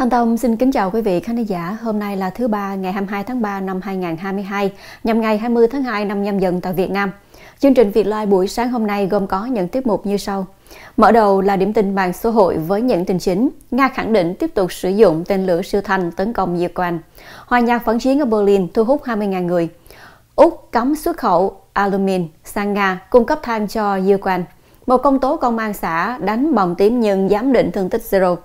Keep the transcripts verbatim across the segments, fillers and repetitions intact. Thanh Tâm xin kính chào quý vị khán giả. Hôm nay là thứ ba ngày hai mươi hai tháng ba năm hai nghìn không trăm hai mươi hai, nhằm ngày hai mươi tháng hai năm Nhâm Dần tại Việt Nam. Chương trình Việt Live buổi sáng hôm nay gồm có những tiết mục như sau. Mở đầu là điểm tin mạng xã hội với những tin chính. Nga khẳng định tiếp tục sử dụng tên lửa siêu thanh tấn công Ukraine. Hòa nhạc phản chiến ở Berlin thu hút hai mươi nghìn người. Úc cấm xuất khẩu alumin sang Nga, cung cấp than cho Ukraine. Một công tố công an xã đánh bồng tím nhưng giám định thương tích zero.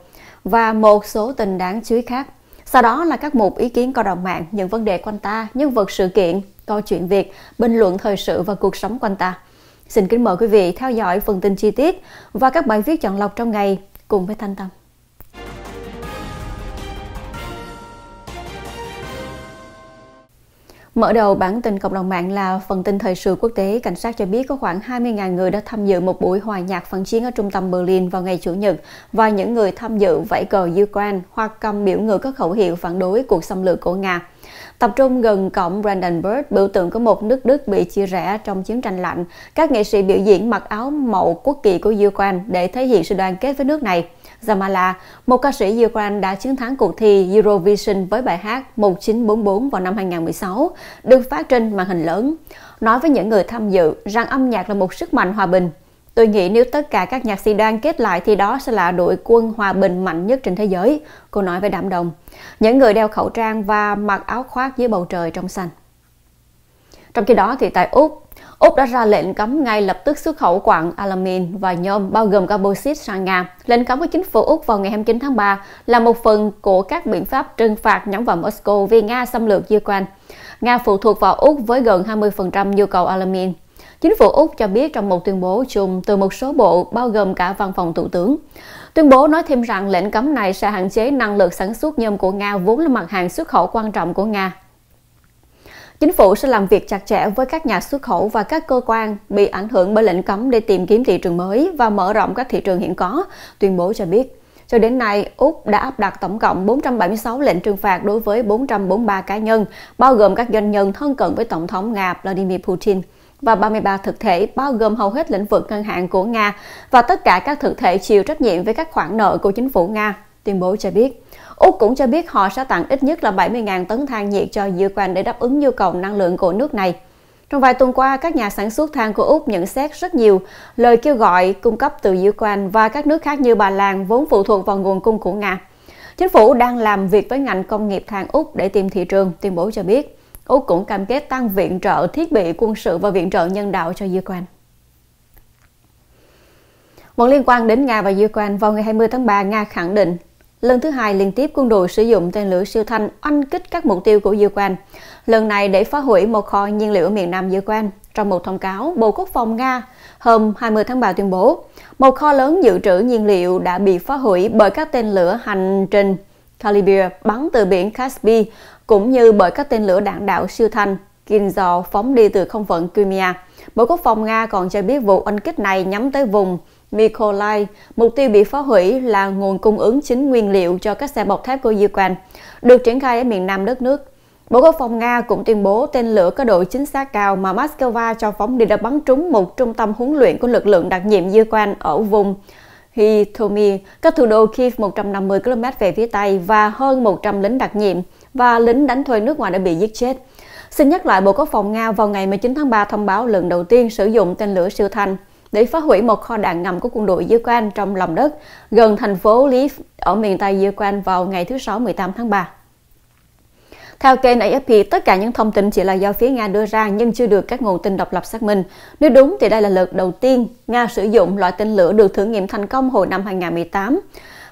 Và một số tin đáng chú ý khác. Sau đó là các mục ý kiến cộng đồng mạng, những vấn đề quanh ta, nhân vật sự kiện, câu chuyện Việt, bình luận thời sự và cuộc sống quanh ta. Xin kính mời quý vị theo dõi phần tin chi tiết và các bài viết chọn lọc trong ngày cùng với Thanh Tâm. Mở đầu bản tin cộng đồng mạng là phần tin thời sự quốc tế. Cảnh sát cho biết có khoảng hai mươi nghìn người đã tham dự một buổi hòa nhạc phản chiến ở trung tâm Berlin vào ngày Chủ nhật, và những người tham dự vẫy cờ Ukraine hoặc cầm biểu ngữ có khẩu hiệu phản đối cuộc xâm lược của Nga. Tập trung gần cổng Brandenburg, biểu tượng của một nước Đức bị chia rẽ trong chiến tranh lạnh, các nghệ sĩ biểu diễn mặc áo màu quốc kỳ của Ukraine để thể hiện sự đoàn kết với nước này. Jamala, một ca sĩ Ukraine đã chiến thắng cuộc thi Eurovision với bài hát một chín bốn bốn vào năm hai nghìn không trăm mười sáu, được phát trên màn hình lớn, nói với những người tham dự rằng âm nhạc là một sức mạnh hòa bình. Tôi nghĩ nếu tất cả các nhạc sĩ đoàn kết lại thì đó sẽ là đội quân hòa bình mạnh nhất trên thế giới, cô nói với đám đông. Những người đeo khẩu trang và mặc áo khoác dưới bầu trời trong xanh. Trong khi đó thì tại Úc, Úc đã ra lệnh cấm ngay lập tức xuất khẩu quặng, alumin và nhôm bao gồm cả bauxit sang Nga. Lệnh cấm của chính phủ Úc vào ngày hai mươi chín tháng ba là một phần của các biện pháp trừng phạt nhắm vào Moscow vì Nga xâm lược Ukraine. Nga phụ thuộc vào Úc với gần hai mươi phần trăm nhu cầu alumin. Chính phủ Úc cho biết trong một tuyên bố chung từ một số bộ bao gồm cả văn phòng thủ tướng. Tuyên bố nói thêm rằng lệnh cấm này sẽ hạn chế năng lực sản xuất nhôm của Nga, vốn là mặt hàng xuất khẩu quan trọng của Nga. Chính phủ sẽ làm việc chặt chẽ với các nhà xuất khẩu và các cơ quan bị ảnh hưởng bởi lệnh cấm để tìm kiếm thị trường mới và mở rộng các thị trường hiện có, tuyên bố cho biết. Cho đến nay, Úc đã áp đặt tổng cộng bốn trăm bảy mươi sáu lệnh trừng phạt đối với bốn trăm bốn mươi ba cá nhân, bao gồm các doanh nhân thân cận với Tổng thống Nga Vladimir Putin, và ba mươi ba thực thể bao gồm hầu hết lĩnh vực ngân hàng của Nga và tất cả các thực thể chịu trách nhiệm với các khoản nợ của chính phủ Nga, tuyên bố cho biết. Úc cũng cho biết họ sẽ tặng ít nhất là bảy mươi nghìn tấn than nhiệt cho Ukraine để đáp ứng nhu cầu năng lượng của nước này. Trong vài tuần qua, các nhà sản xuất than của Úc nhận xét rất nhiều lời kêu gọi cung cấp từ Ukraine và các nước khác như Ba Lan, vốn phụ thuộc vào nguồn cung của Nga. Chính phủ đang làm việc với ngành công nghiệp than Úc để tìm thị trường, tuyên bố cho biết. Úc cũng cam kết tăng viện trợ thiết bị quân sự và viện trợ nhân đạo cho Ukraine. Một liên quan đến Nga và Ukraine, vào ngày hai mươi tháng ba, Nga khẳng định lần thứ hai liên tiếp quân đội sử dụng tên lửa siêu thanh oanh kích các mục tiêu của Ukraine, lần này để phá hủy một kho nhiên liệu ở miền nam Ukraine. Trong một thông cáo, Bộ Quốc phòng Nga hôm hai mươi tháng ba tuyên bố một kho lớn dự trữ nhiên liệu đã bị phá hủy bởi các tên lửa hành trình Kalibr bắn từ biển Caspi, cũng như bởi các tên lửa đạn đạo siêu thanh Kinzhal phóng đi từ không phận Crimea. Bộ Quốc phòng Nga còn cho biết vụ oanh kích này nhắm tới vùng Mykolaiv, mục tiêu bị phá hủy là nguồn cung ứng chính nguyên liệu cho các xe bọc thép của Ukraine, được triển khai ở miền nam đất nước. Bộ Quốc phòng Nga cũng tuyên bố tên lửa có độ chính xác cao mà Moscow cho phóng đi đã bắn trúng một trung tâm huấn luyện của lực lượng đặc nhiệm Ukraine ở vùng Hitomi, cách thủ đô Kiev một trăm năm mươi ki lô mét về phía tây, và hơn một trăm lính đặc nhiệm và lính đánh thuê nước ngoài đã bị giết chết. Xin nhắc lại, Bộ Quốc phòng Nga vào ngày mười chín tháng ba thông báo lần đầu tiên sử dụng tên lửa siêu thanh để phá hủy một kho đạn ngầm của quân đội Ukraine trong lòng đất gần thành phố Lviv ở miền Tây Ukraine vào ngày thứ Sáu mười tám tháng ba. Theo kênh A F P, tất cả những thông tin chỉ là do phía Nga đưa ra nhưng chưa được các nguồn tin độc lập xác minh. Nếu đúng thì đây là lần đầu tiên Nga sử dụng loại tên lửa được thử nghiệm thành công hồi năm hai nghìn không trăm mười tám.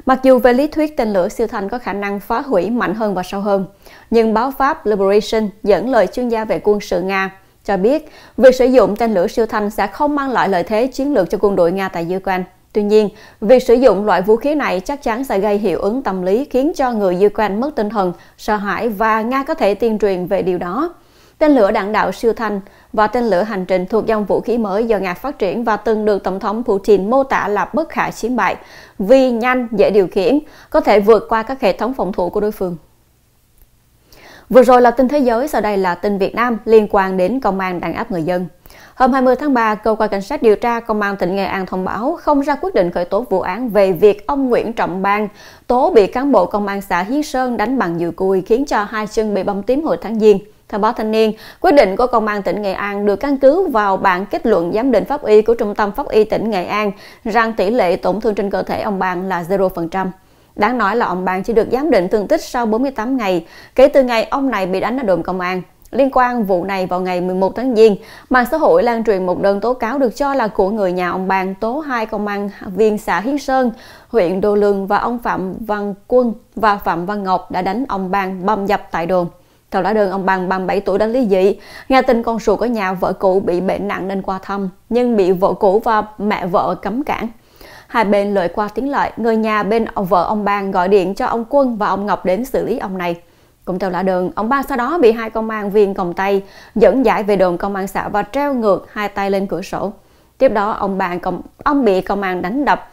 Mặc dù về lý thuyết tên lửa siêu thanh có khả năng phá hủy mạnh hơn và sâu hơn, nhưng báo Pháp Liberation dẫn lời chuyên gia về quân sự Nga cho biết việc sử dụng tên lửa siêu thanh sẽ không mang lại lợi thế chiến lược cho quân đội Nga tại Ukraine. Tuy nhiên, việc sử dụng loại vũ khí này chắc chắn sẽ gây hiệu ứng tâm lý khiến cho người Ukraine mất tinh thần, sợ hãi, và Nga có thể tuyên truyền về điều đó. Tên lửa đạn đạo siêu thanh và tên lửa hành trình thuộc dòng vũ khí mới do Nga phát triển và từng được Tổng thống Putin mô tả là bất khả chiến bại vì nhanh, dễ điều khiển, có thể vượt qua các hệ thống phòng thủ của đối phương. Vừa rồi là tin thế giới, sau đây là tin Việt Nam liên quan đến công an đàn áp người dân. Hôm hai mươi tháng ba, Cơ quan Cảnh sát điều tra Công an tỉnh Nghệ An thông báo không ra quyết định khởi tố vụ án về việc ông Nguyễn Trọng Bằng tố bị cán bộ Công an xã Hiến Sơn đánh bằng dùi cui khiến cho hai chân bị bầm tím hồi tháng Giêng. Theo báo Thanh niên, quyết định của Công an tỉnh Nghệ An được căn cứ vào bản kết luận giám định pháp y của Trung tâm Pháp y tỉnh Nghệ An rằng tỷ lệ tổn thương trên cơ thể ông Bằng là không phần trăm. Đáng nói là ông Bằng chỉ được giám định thương tích sau bốn mươi tám ngày, kể từ ngày ông này bị đánh ở đồn công an. Liên quan vụ này vào ngày mười một tháng Giêng, mạng xã hội lan truyền một đơn tố cáo được cho là của người nhà ông Bằng tố hai công an viên xã Hiến Sơn, huyện Đô Lương và ông Phạm Văn Quân và Phạm Văn Ngọc đã đánh ông Bằng bầm dập tại đồn. Theo lá đơn, ông Bằng ba mươi bảy tuổi đã ly dị, nhà tình con ruột ở nhà vợ cũ bị bệnh nặng nên qua thăm, nhưng bị vợ cũ và mẹ vợ cấm cản. Hai bên lời qua tiếng lại, người nhà bên vợ ông Bằng gọi điện cho ông Quân và ông Ngọc đến xử lý ông này. Cũng theo lá đơn, ông Bằng sau đó bị hai công an viên còng tay, dẫn giải về đồn công an xã và treo ngược hai tay lên cửa sổ. Tiếp đó, ông Bằng công, ông bị công an đánh đập,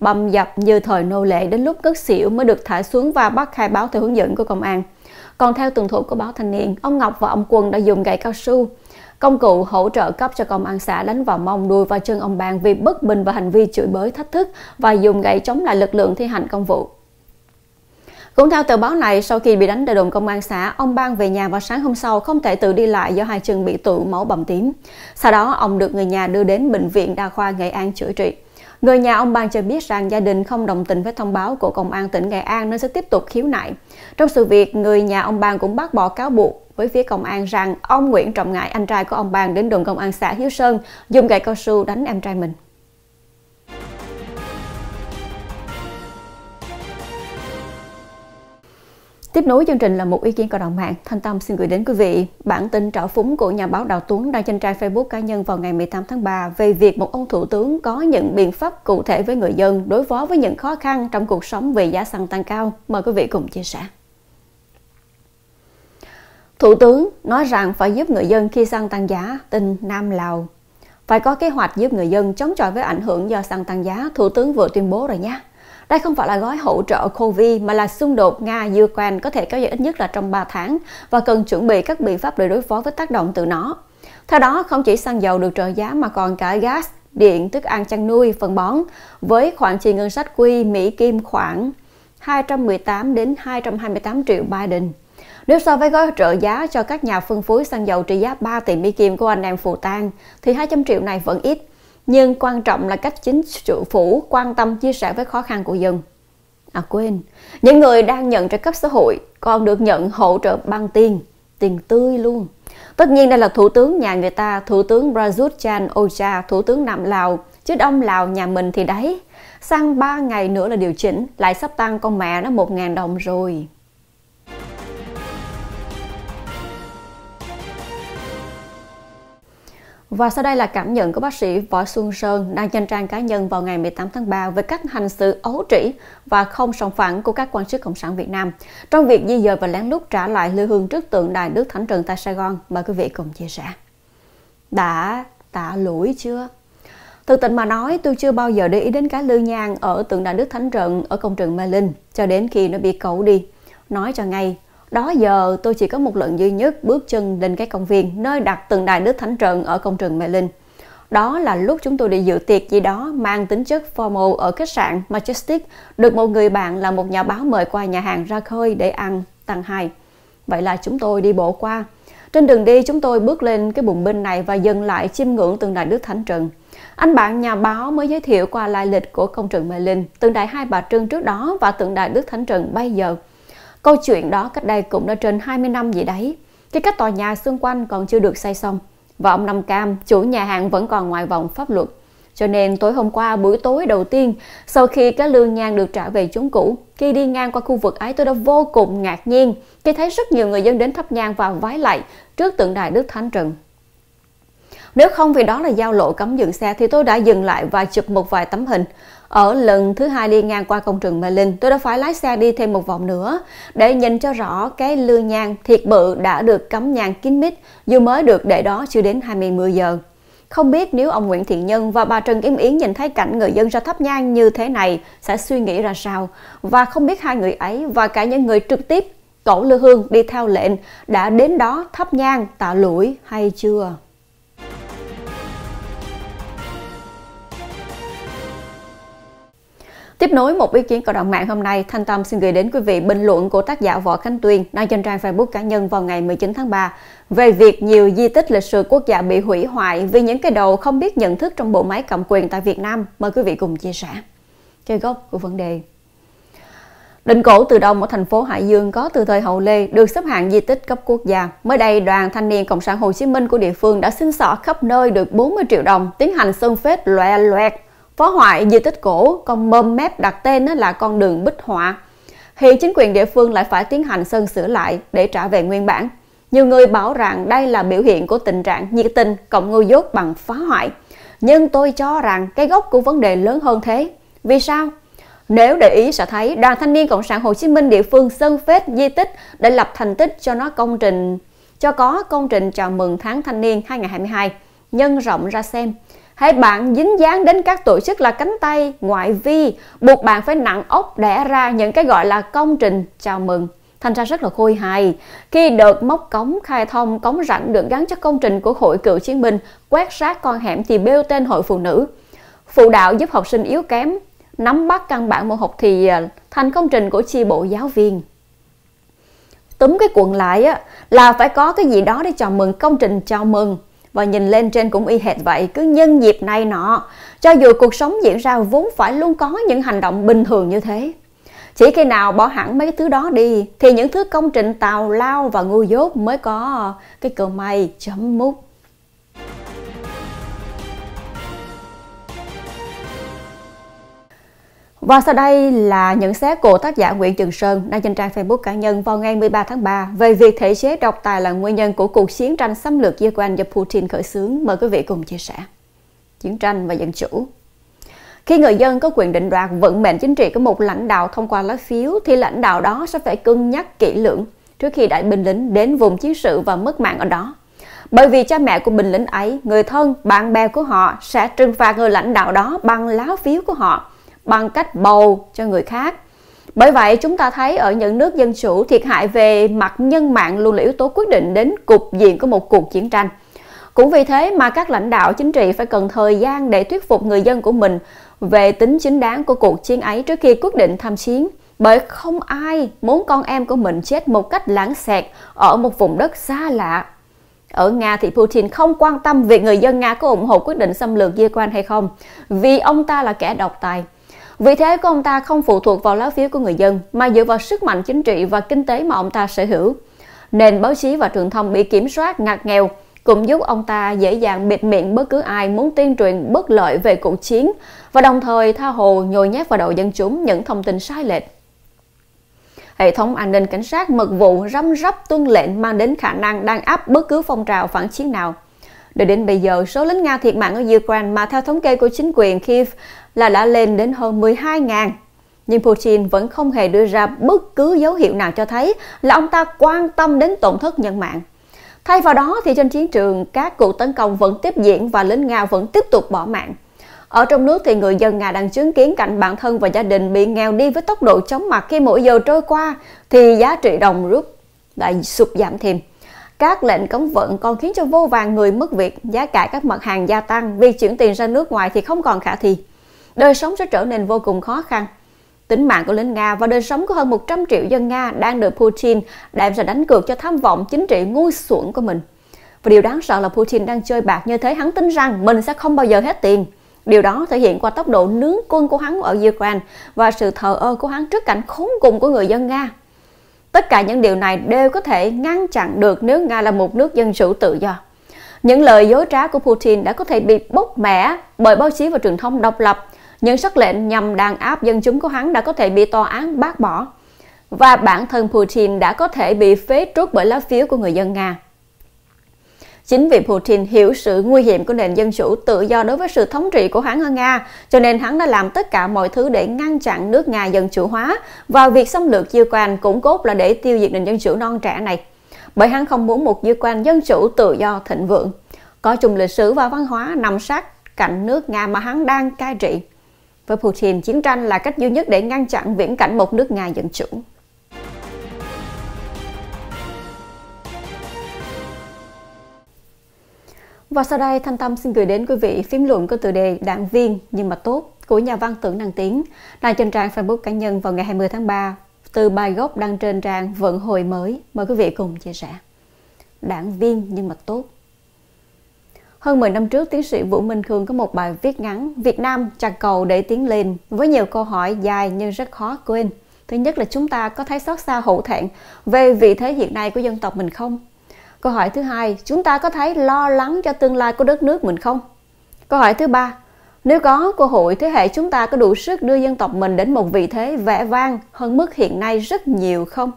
bầm dập như thời nô lệ đến lúc ngất xỉu mới được thả xuống và bắt khai báo theo hướng dẫn của công an. Còn theo tường thuật của báo Thanh niên, ông Ngọc và ông Quân đã dùng gậy cao su, công cụ hỗ trợ cấp cho công an xã đánh vào mông, đuôi và chân ông Bằng vì bất bình và hành vi chửi bới, thách thức và dùng gậy chống lại lực lượng thi hành công vụ. Cũng theo tờ báo này, sau khi bị đánh tại đồn công an xã, ông Bằng về nhà vào sáng hôm sau không thể tự đi lại do hai chân bị tụ máu bầm tím. Sau đó, ông được người nhà đưa đến Bệnh viện Đa khoa Nghệ An chữa trị. Người nhà ông Bằng cho biết rằng gia đình không đồng tình với thông báo của Công an tỉnh Nghệ An nên sẽ tiếp tục khiếu nại. Trong sự việc, người nhà ông Bằng cũng bác bỏ cáo buộc với phía công an rằng ông Nguyễn Trọng Ngãi, anh trai của ông Bằng, đến đồn công an xã Hiếu Sơn dùng gậy cao su đánh em trai mình. Tiếp nối chương trình là một ý kiến cộng đồng mạng. Thanh Tâm xin gửi đến quý vị bản tin trảo phúng của nhà báo Đào Tuấn đăng trên trang Facebook cá nhân vào ngày mười tám tháng ba về việc một ông thủ tướng có những biện pháp cụ thể với người dân đối phó với những khó khăn trong cuộc sống vì giá xăng tăng cao. Mời quý vị cùng chia sẻ. Thủ tướng nói rằng phải giúp người dân khi xăng tăng giá, tin Nam Lào. Phải có kế hoạch giúp người dân chống chọi với ảnh hưởng do xăng tăng giá, Thủ tướng vừa tuyên bố rồi nhé. Đây không phải là gói hỗ trợ Covid mà là xung đột Nga-Ukraine có thể kéo dài ít nhất là trong ba tháng và cần chuẩn bị các biện pháp để đối phó với tác động từ nó. Theo đó, không chỉ xăng dầu được trợ giá mà còn cả gas, điện, thức ăn chăn nuôi, phân bón, với khoản chi ngân sách quy Mỹ Kim khoảng hai trăm mười tám đến hai trăm hai mươi tám triệu Biden. Nếu so với gói trợ giá cho các nhà phân phối xăng dầu trị giá ba tỷ Mỹ Kim của anh em Phù Tang thì hai trăm triệu này vẫn ít. Nhưng quan trọng là cách chính phủ quan tâm chia sẻ với khó khăn của dân. À quên, những người đang nhận trợ cấp xã hội còn được nhận hỗ trợ bằng tiền, tiền tươi luôn. Tất nhiên đây là thủ tướng nhà người ta, thủ tướng Prayut Chan-o-cha, thủ tướng Nam Lào, chứ ông Lào nhà mình thì đấy. Sang ba ngày nữa là điều chỉnh, lại sắp tăng con mẹ nó một nghìn đồng rồi. Và sau đây là cảm nhận của bác sĩ Võ Xuân Sơn đăng trên trang cá nhân vào ngày mười tám tháng ba về cách hành xử ấu trĩ và không sòng phẳng của các quan chức Cộng sản Việt Nam trong việc di dời và lén lút trả lại lư hương trước tượng đài Đức Thánh Trần tại Sài Gòn. Mời quý vị cùng chia sẻ. Đã tạ lỗi chưa? Thực tình mà nói, tôi chưa bao giờ để ý đến cái lư nhang ở tượng đài Đức Thánh Trần ở công trường Mê Linh cho đến khi nó bị cẩu đi. Nói cho ngay, đó giờ tôi chỉ có một lần duy nhất bước chân lên cái công viên nơi đặt tượng đài Đức Thánh Trần ở công trường Mê Linh. Đó là lúc chúng tôi đi dự tiệc gì đó mang tính chất formal ở khách sạn Majestic, được một người bạn là một nhà báo mời qua nhà hàng ra khơi để ăn tăng hai. Vậy là chúng tôi đi bộ qua. Trên đường đi chúng tôi bước lên cái bùng binh này và dừng lại chiêm ngưỡng tượng đài Đức Thánh Trần. Anh bạn nhà báo mới giới thiệu qua lai lịch của công trường Mê Linh, tượng đài Hai Bà Trưng trước đó và tượng đài Đức Thánh Trần bây giờ. Câu chuyện đó cách đây cũng đã trên hai mươi năm gì đấy, khi các tòa nhà xung quanh còn chưa được xây xong và ông Năm Cam, chủ nhà hàng, vẫn còn ngoài vòng pháp luật. Cho nên tối hôm qua, buổi tối đầu tiên sau khi cái lương nhang được trả về chốn cũ, khi đi ngang qua khu vực ấy tôi đã vô cùng ngạc nhiên khi thấy rất nhiều người dân đến thắp nhang và vái lạy trước tượng đài Đức Thánh Trần. Nếu không vì đó là giao lộ cấm dừng xe thì tôi đã dừng lại và chụp một vài tấm hình. Ở lần thứ hai đi ngang qua công trường Mê Linh, tôi đã phải lái xe đi thêm một vòng nữa để nhìn cho rõ cái lư nhang thiệt bự đã được cắm nhang kín mít, dù mới được để đó chưa đến hai mươi giờ. Không biết nếu ông Nguyễn Thiện Nhân và bà Trần Kim Yến nhìn thấy cảnh người dân ra thắp nhang như thế này sẽ suy nghĩ ra sao, và không biết hai người ấy và cả những người trực tiếp cẩu lư hương đi theo lệnh đã đến đó thắp nhang tạ lũi hay chưa. Tiếp nối một ý kiến cộng đồng mạng hôm nay, Thanh Tâm xin gửi đến quý vị bình luận của tác giả Võ Khánh Tuyên đăng trên trang Facebook cá nhân vào ngày mười chín tháng ba về việc nhiều di tích lịch sử quốc gia bị hủy hoại vì những cái đầu không biết nhận thức trong bộ máy cầm quyền tại Việt Nam. Mời quý vị cùng chia sẻ. Cái gốc của vấn đề. Đình cổ Từ Đông ở thành phố Hải Dương có từ thời Hậu Lê được xếp hạng di tích cấp quốc gia. Mới đây, đoàn thanh niên Cộng sản Hồ Chí Minh của địa phương đã xin xỏ khắp nơi được bốn mươi triệu đồng tiến hành sơn phết loẹ loẹt, phá hoại di tích cổ, còn mồm mép đặt tên là con đường Bích Họa. Hiện chính quyền địa phương lại phải tiến hành sơn sửa lại để trả về nguyên bản. Nhiều người bảo rằng đây là biểu hiện của tình trạng nhiệt tình cộng ngu dốt bằng phá hoại. Nhưng tôi cho rằng cái gốc của vấn đề lớn hơn thế. Vì sao? Nếu để ý sẽ thấy đoàn thanh niên Cộng sản Hồ Chí Minh địa phương sơn phết di tích để lập thành tích cho nó công trình cho có công trình chào mừng tháng thanh niên hai nghìn không trăm hai mươi hai. Nhân rộng ra xem, hãy bạn dính dáng đến các tổ chức là cánh tay, ngoại vi, buộc bạn phải nặng ốc đẻ ra những cái gọi là công trình chào mừng. Thành ra rất là khôi hài khi đợt móc cống khai thông cống rãnh được gắn cho công trình của hội cựu chiến binh, quét rác con hẻm thì bêu tên hội phụ nữ, phụ đạo giúp học sinh yếu kém, nắm bắt căn bản môn học thì thành công trình của chi bộ giáo viên. Túm cái cuộn lại á, là phải có cái gì đó để chào mừng công trình chào mừng. Và nhìn lên trên cũng y hệt vậy, cứ nhân dịp này nọ. Cho dù cuộc sống diễn ra vốn phải luôn có những hành động bình thường như thế. Chỉ khi nào bỏ hẳn mấy cái thứ đó đi thì những thứ công trình tào lao và ngu dốt mới có cái cờ may chấm mút. Và sau đây là nhận xét của tác giả Nguyễn Trường Sơn đăng trên trang Facebook cá nhân vào ngày mười ba tháng ba về việc thể chế độc tài là nguyên nhân của cuộc chiến tranh xâm lược Ukraine do Putin khởi xướng. Mời quý vị cùng chia sẻ. Chiến tranh và dân chủ. Khi người dân có quyền định đoạt vận mệnh chính trị của một lãnh đạo thông qua lá phiếu thì lãnh đạo đó sẽ phải cân nhắc kỹ lưỡng trước khi đại binh lính đến vùng chiến sự và mất mạng ở đó. Bởi vì cha mẹ của binh lính ấy, người thân, bạn bè của họ sẽ trừng phạt người lãnh đạo đó bằng lá phiếu của họ, bằng cách bầu cho người khác. Bởi vậy chúng ta thấy ở những nước dân chủ, thiệt hại về mặt nhân mạng luôn là yếu tố quyết định đến cục diện của một cuộc chiến tranh. Cũng vì thế mà các lãnh đạo chính trị phải cần thời gian để thuyết phục người dân của mình về tính chính đáng của cuộc chiến ấy trước khi quyết định tham chiến. Bởi không ai muốn con em của mình chết một cách lãng xẹt ở một vùng đất xa lạ. Ở Nga thì Putin không quan tâm việc người dân Nga có ủng hộ quyết định xâm lược Ukraine hay không, vì ông ta là kẻ độc tài. Vì thế của ông ta không phụ thuộc vào lá phiếu của người dân, mà dựa vào sức mạnh chính trị và kinh tế mà ông ta sở hữu. Nền báo chí và truyền thông bị kiểm soát ngặt nghèo cũng giúp ông ta dễ dàng bịt miệng bất cứ ai muốn tuyên truyền bất lợi về cuộc chiến, và đồng thời tha hồ nhồi nhét vào đầu dân chúng những thông tin sai lệch. Hệ thống an ninh cảnh sát mật vụ răm rắp tuân lệnh mang đến khả năng đàn áp bất cứ phong trào phản chiến nào. Để đến bây giờ, số lính Nga thiệt mạng ở Ukraine mà theo thống kê của chính quyền Kiev là đã lên đến hơn mười hai nghìn. Nhưng Putin vẫn không hề đưa ra bất cứ dấu hiệu nào cho thấy là ông ta quan tâm đến tổn thất nhân mạng. Thay vào đó thì trên chiến trường, các cuộc tấn công vẫn tiếp diễn và lính Nga vẫn tiếp tục bỏ mạng. Ở trong nước thì người dân Nga đang chứng kiến cảnh bản thân và gia đình bị nghèo đi với tốc độ chóng mặt. Khi mỗi giờ trôi qua thì giá trị đồng rúp lại sụt giảm thêm. Các lệnh cấm vận còn khiến cho vô vàn người mất việc, giá cả các mặt hàng gia tăng, việc chuyển tiền ra nước ngoài thì không còn khả thi. Đời sống sẽ trở nên vô cùng khó khăn. Tính mạng của lính Nga và đời sống của hơn một trăm triệu dân Nga đang được Putin đem ra đánh cược cho tham vọng chính trị ngu xuẩn của mình. Và điều đáng sợ là Putin đang chơi bạc như thế, hắn tin rằng mình sẽ không bao giờ hết tiền. Điều đó thể hiện qua tốc độ nướng quân của hắn ở Ukraine và sự thờ ơ của hắn trước cảnh khốn cùng của người dân Nga. Tất cả những điều này đều có thể ngăn chặn được nếu Nga là một nước dân chủ tự do. Những lời dối trá của Putin đã có thể bị bóc mẻ bởi báo chí và truyền thông độc lập. Những sắc lệnh nhằm đàn áp dân chúng của hắn đã có thể bị tòa án bác bỏ. Và bản thân Putin đã có thể bị phế truất bởi lá phiếu của người dân Nga. Chính vì Putin hiểu sự nguy hiểm của nền dân chủ tự do đối với sự thống trị của hắn ở Nga, cho nên hắn đã làm tất cả mọi thứ để ngăn chặn nước Nga dân chủ hóa, và việc xâm lược Ukraine cũng cốt là để tiêu diệt nền dân chủ non trẻ này. Bởi hắn không muốn một Ukraine dân chủ tự do thịnh vượng, có chung lịch sử và văn hóa, nằm sát cạnh nước Nga mà hắn đang cai trị. Với Putin, chiến tranh là cách duy nhất để ngăn chặn viễn cảnh một nước Nga dân chủ. Và sau đây, Thanh Tâm xin gửi đến quý vị phím luận có tựa đề "Đảng viên nhưng mà tốt". của nhà văn Tưởng Năng Tiến là trên trang Facebook cá nhân vào ngày hai mươi tháng ba từ bài gốc đăng trên trang Vận Hội Mới. Mời quý vị cùng chia sẻ. Đảng viên nhưng mà tốt. Hơn mười năm trước, tiến sĩ Vũ Minh Khương có một bài viết ngắn Việt Nam chằn cầu để tiến lên với nhiều câu hỏi dài nhưng rất khó quên. Thứ nhất là chúng ta có thấy xót xa hổ thẹn về vị thế hiện nay của dân tộc mình không? Câu hỏi thứ hai, chúng ta có thấy lo lắng cho tương lai của đất nước mình không? Câu hỏi thứ ba, nếu có cơ hội, thế hệ chúng ta có đủ sức đưa dân tộc mình đến một vị thế vẻ vang hơn mức hiện nay rất nhiều không?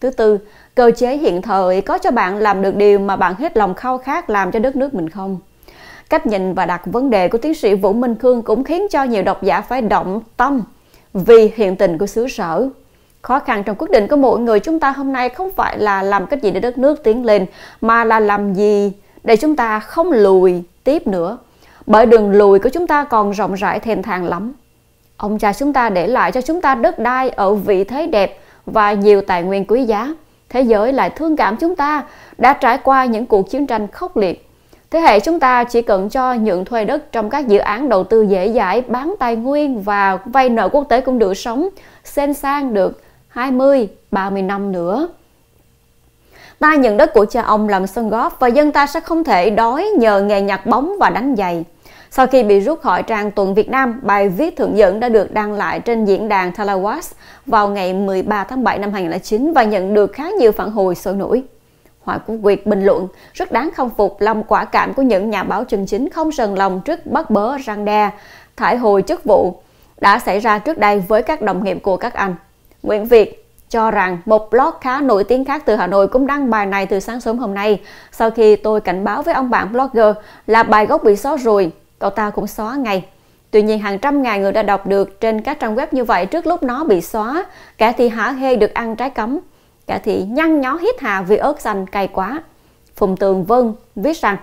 Thứ tư, cơ chế hiện thời có cho bạn làm được điều mà bạn hết lòng khao khát làm cho đất nước mình không? Cách nhìn và đặt vấn đề của tiến sĩ Vũ Minh Khương cũng khiến cho nhiều độc giả phải động tâm vì hiện tình của xứ sở. Khó khăn trong quyết định của mỗi người chúng ta hôm nay không phải là làm cách gì để đất nước tiến lên, mà là làm gì để chúng ta không lùi tiếp nữa. Bởi đường lùi của chúng ta còn rộng rãi thênh thang lắm. Ông cha chúng ta để lại cho chúng ta đất đai ở vị thế đẹp và nhiều tài nguyên quý giá. Thế giới lại thương cảm chúng ta đã trải qua những cuộc chiến tranh khốc liệt. Thế hệ chúng ta chỉ cần cho nhượng thuê đất trong các dự án đầu tư dễ dãi, bán tài nguyên và vay nợ quốc tế cũng được sống, sen sang được hai mươi, ba mươi năm nữa. Ta nhận đất của cha ông làm sân góp và dân ta sẽ không thể đói nhờ nghề nhặt bóng và đánh giày. Sau khi bị rút khỏi trang Tuần Việt Nam, bài viết thượng dẫn đã được đăng lại trên diễn đàn Talawas vào ngày mười ba tháng bảy năm hai nghìn không trăm lẻ chín và nhận được khá nhiều phản hồi sôi nổi. Họa Quốc Việt bình luận rất đáng khâm phục lòng quả cảm của những nhà báo chân chính không sờn lòng trước bắt bớ răng đe, thải hồi chức vụ đã xảy ra trước đây với các đồng nghiệp của các anh. Nguyễn Việt cho rằng một blog khá nổi tiếng khác từ Hà Nội cũng đăng bài này từ sáng sớm hôm nay. Sau khi tôi cảnh báo với ông bạn blogger là bài gốc bị xóa rồi, cậu ta cũng xóa ngay. Tuy nhiên hàng trăm ngàn người đã đọc được trên các trang web như vậy trước lúc nó bị xóa. Cả thì hả hê được ăn trái cấm, cả thì nhăn nhó hít hà vì ớt xanh cay quá. Phùng Tường Vân viết rằng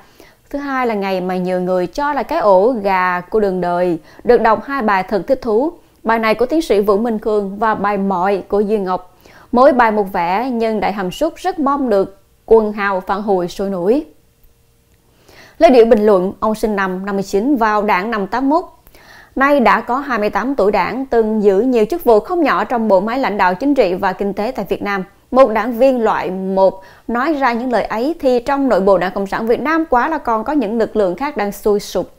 thứ hai là ngày mà nhiều người cho là cái ổ gà của đường đời, được đọc hai bài thật thích thú. Bài này của tiến sĩ Vũ Minh Khương và bài Mọi của Duy Ngọc. Mỗi bài một vẻ nhưng đại hàm súc, rất mong được quần hào phản hồi sôi nổi. Lê Điệu bình luận, ông sinh năm năm mươi chín vào đảng năm tám mốt. Nay đã có hai mươi tám tuổi đảng, từng giữ nhiều chức vụ không nhỏ trong bộ máy lãnh đạo chính trị và kinh tế tại Việt Nam. Một đảng viên loại một nói ra những lời ấy thì trong nội bộ Đảng Cộng sản Việt Nam quá là còn có những lực lượng khác đang sôi sụp.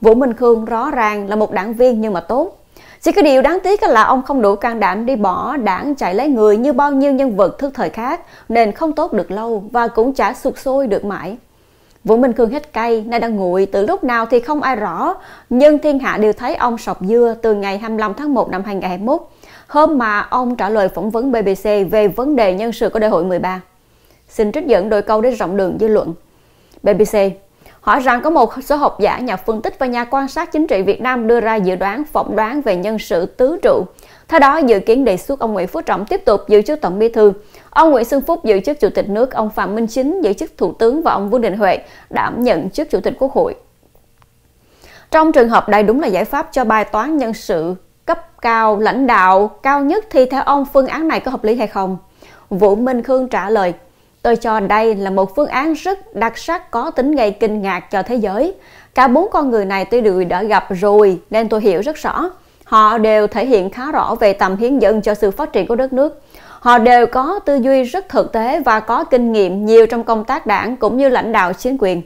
Vũ Minh Khương rõ ràng là một đảng viên nhưng mà tốt. Chỉ cái điều đáng tiếc là ông không đủ can đảm đi bỏ đảng chạy lấy người như bao nhiêu nhân vật thức thời khác, nên không tốt được lâu và cũng chả sụt sôi được mãi. Vũ Minh Khương hết cay, nay đang nguội, từ lúc nào thì không ai rõ, nhưng thiên hạ đều thấy ông sọc dưa từ ngày hai mươi lăm tháng một năm hai nghìn không trăm hai mươi mốt, hôm mà ông trả lời phỏng vấn B B C về vấn đề nhân sự của đại hội mười ba. Xin trích dẫn đôi câu để rộng đường dư luận. B B C hỏi rằng có một số học giả, nhà phân tích và nhà quan sát chính trị Việt Nam đưa ra dự đoán, phỏng đoán về nhân sự tứ trụ. Theo đó, dự kiến đề xuất ông Nguyễn Phú Trọng tiếp tục giữ chức Tổng Bí thư, ông Nguyễn Xuân Phúc giữ chức Chủ tịch nước, ông Phạm Minh Chính giữ chức Thủ tướng và ông Vũ Đình Huệ đảm nhận chức Chủ tịch Quốc hội. Trong trường hợp đây đúng là giải pháp cho bài toán nhân sự cấp cao, lãnh đạo cao nhất, thì theo ông phương án này có hợp lý hay không? Vũ Minh Khương trả lời, tôi cho đây là một phương án rất đặc sắc, có tính gây kinh ngạc cho thế giới. Cả bốn con người này tôi đều đã gặp rồi nên tôi hiểu rất rõ. Họ đều thể hiện khá rõ về tầm hiến dâng cho sự phát triển của đất nước. Họ đều có tư duy rất thực tế và có kinh nghiệm nhiều trong công tác đảng cũng như lãnh đạo chính quyền.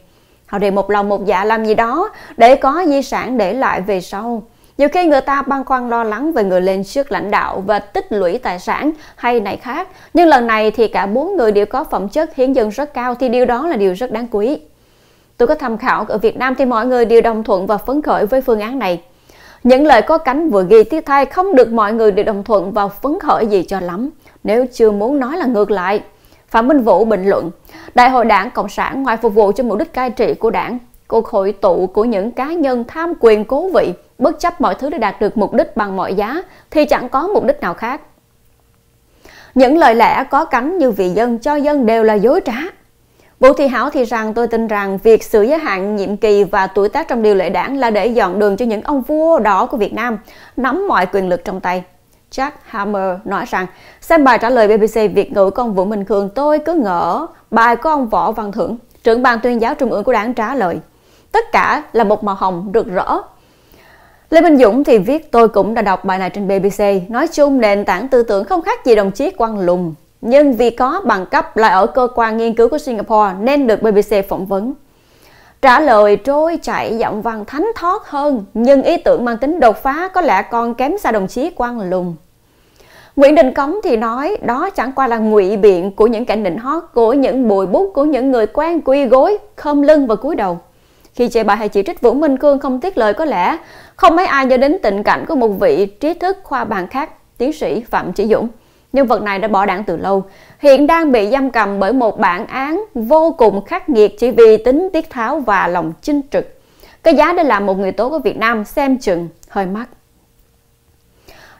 Họ đều một lòng một dạ làm gì đó để có di sản để lại về sau. Nhiều khi người ta băn khoăn lo lắng về người lên chức lãnh đạo và tích lũy tài sản hay này khác. Nhưng lần này thì cả bốn người đều có phẩm chất hiến dâng rất cao thì điều đó là điều rất đáng quý. Tôi có tham khảo ở Việt Nam thì mọi người đều đồng thuận và phấn khởi với phương án này. Những lời có cánh vừa ghi tiết thay không được mọi người đều đồng thuận và phấn khởi gì cho lắm, nếu chưa muốn nói là ngược lại. Phạm Minh Vũ bình luận, Đại hội Đảng Cộng sản ngoài phục vụ cho mục đích cai trị của đảng, cuộc hội tụ của những cá nhân tham quyền cố vị, bất chấp mọi thứ để đạt được mục đích bằng mọi giá, thì chẳng có mục đích nào khác. Những lời lẽ có cánh như vì dân cho dân đều là dối trá. Vũ Thị Hảo thì rằng, tôi tin rằng việc sửa giới hạn nhiệm kỳ và tuổi tác trong điều lệ đảng là để dọn đường cho những ông vua đỏ của Việt Nam nắm mọi quyền lực trong tay. Jack Hammer nói rằng, xem bài trả lời B B C Việt ngữ của ông Vũ Minh Khương, tôi cứ ngỡ bài của ông Võ Văn Thưởng, trưởng ban tuyên giáo trung ương của đảng trả lời. Tất cả là một màu hồng rực rỡ. Lê Minh Dũng thì viết: tôi cũng đã đọc bài này trên bê bê xê. Nói chung nền tảng tư tưởng không khác gì đồng chí Quang Lùng, nhưng vì có bằng cấp lại ở cơ quan nghiên cứu của Singapore nên được bê bê xê phỏng vấn. Trả lời trôi chảy, giọng văn thánh thót hơn, nhưng ý tưởng mang tính đột phá có lẽ còn kém xa đồng chí Quang Lùng. Nguyễn Đình Cống thì nói đó chẳng qua là ngụy biện của những kẻ nịnh hót, của những bồi bút, của những người quen quy gối, khom lưng và cúi đầu. Khi chê bài hay chỉ trích Vũ Minh Khương không tiếc lời, có lẽ không mấy ai nhớ đến tình cảnh của một vị trí thức khoa bàn khác, tiến sĩ Phạm Chí Dũng. Nhân vật này đã bỏ đảng từ lâu, hiện đang bị giam cầm bởi một bản án vô cùng khắc nghiệt chỉ vì tính tiết tháo và lòng chinh trực. Cái giá để làm một người tốt ở Việt Nam xem chừng hơi mắc.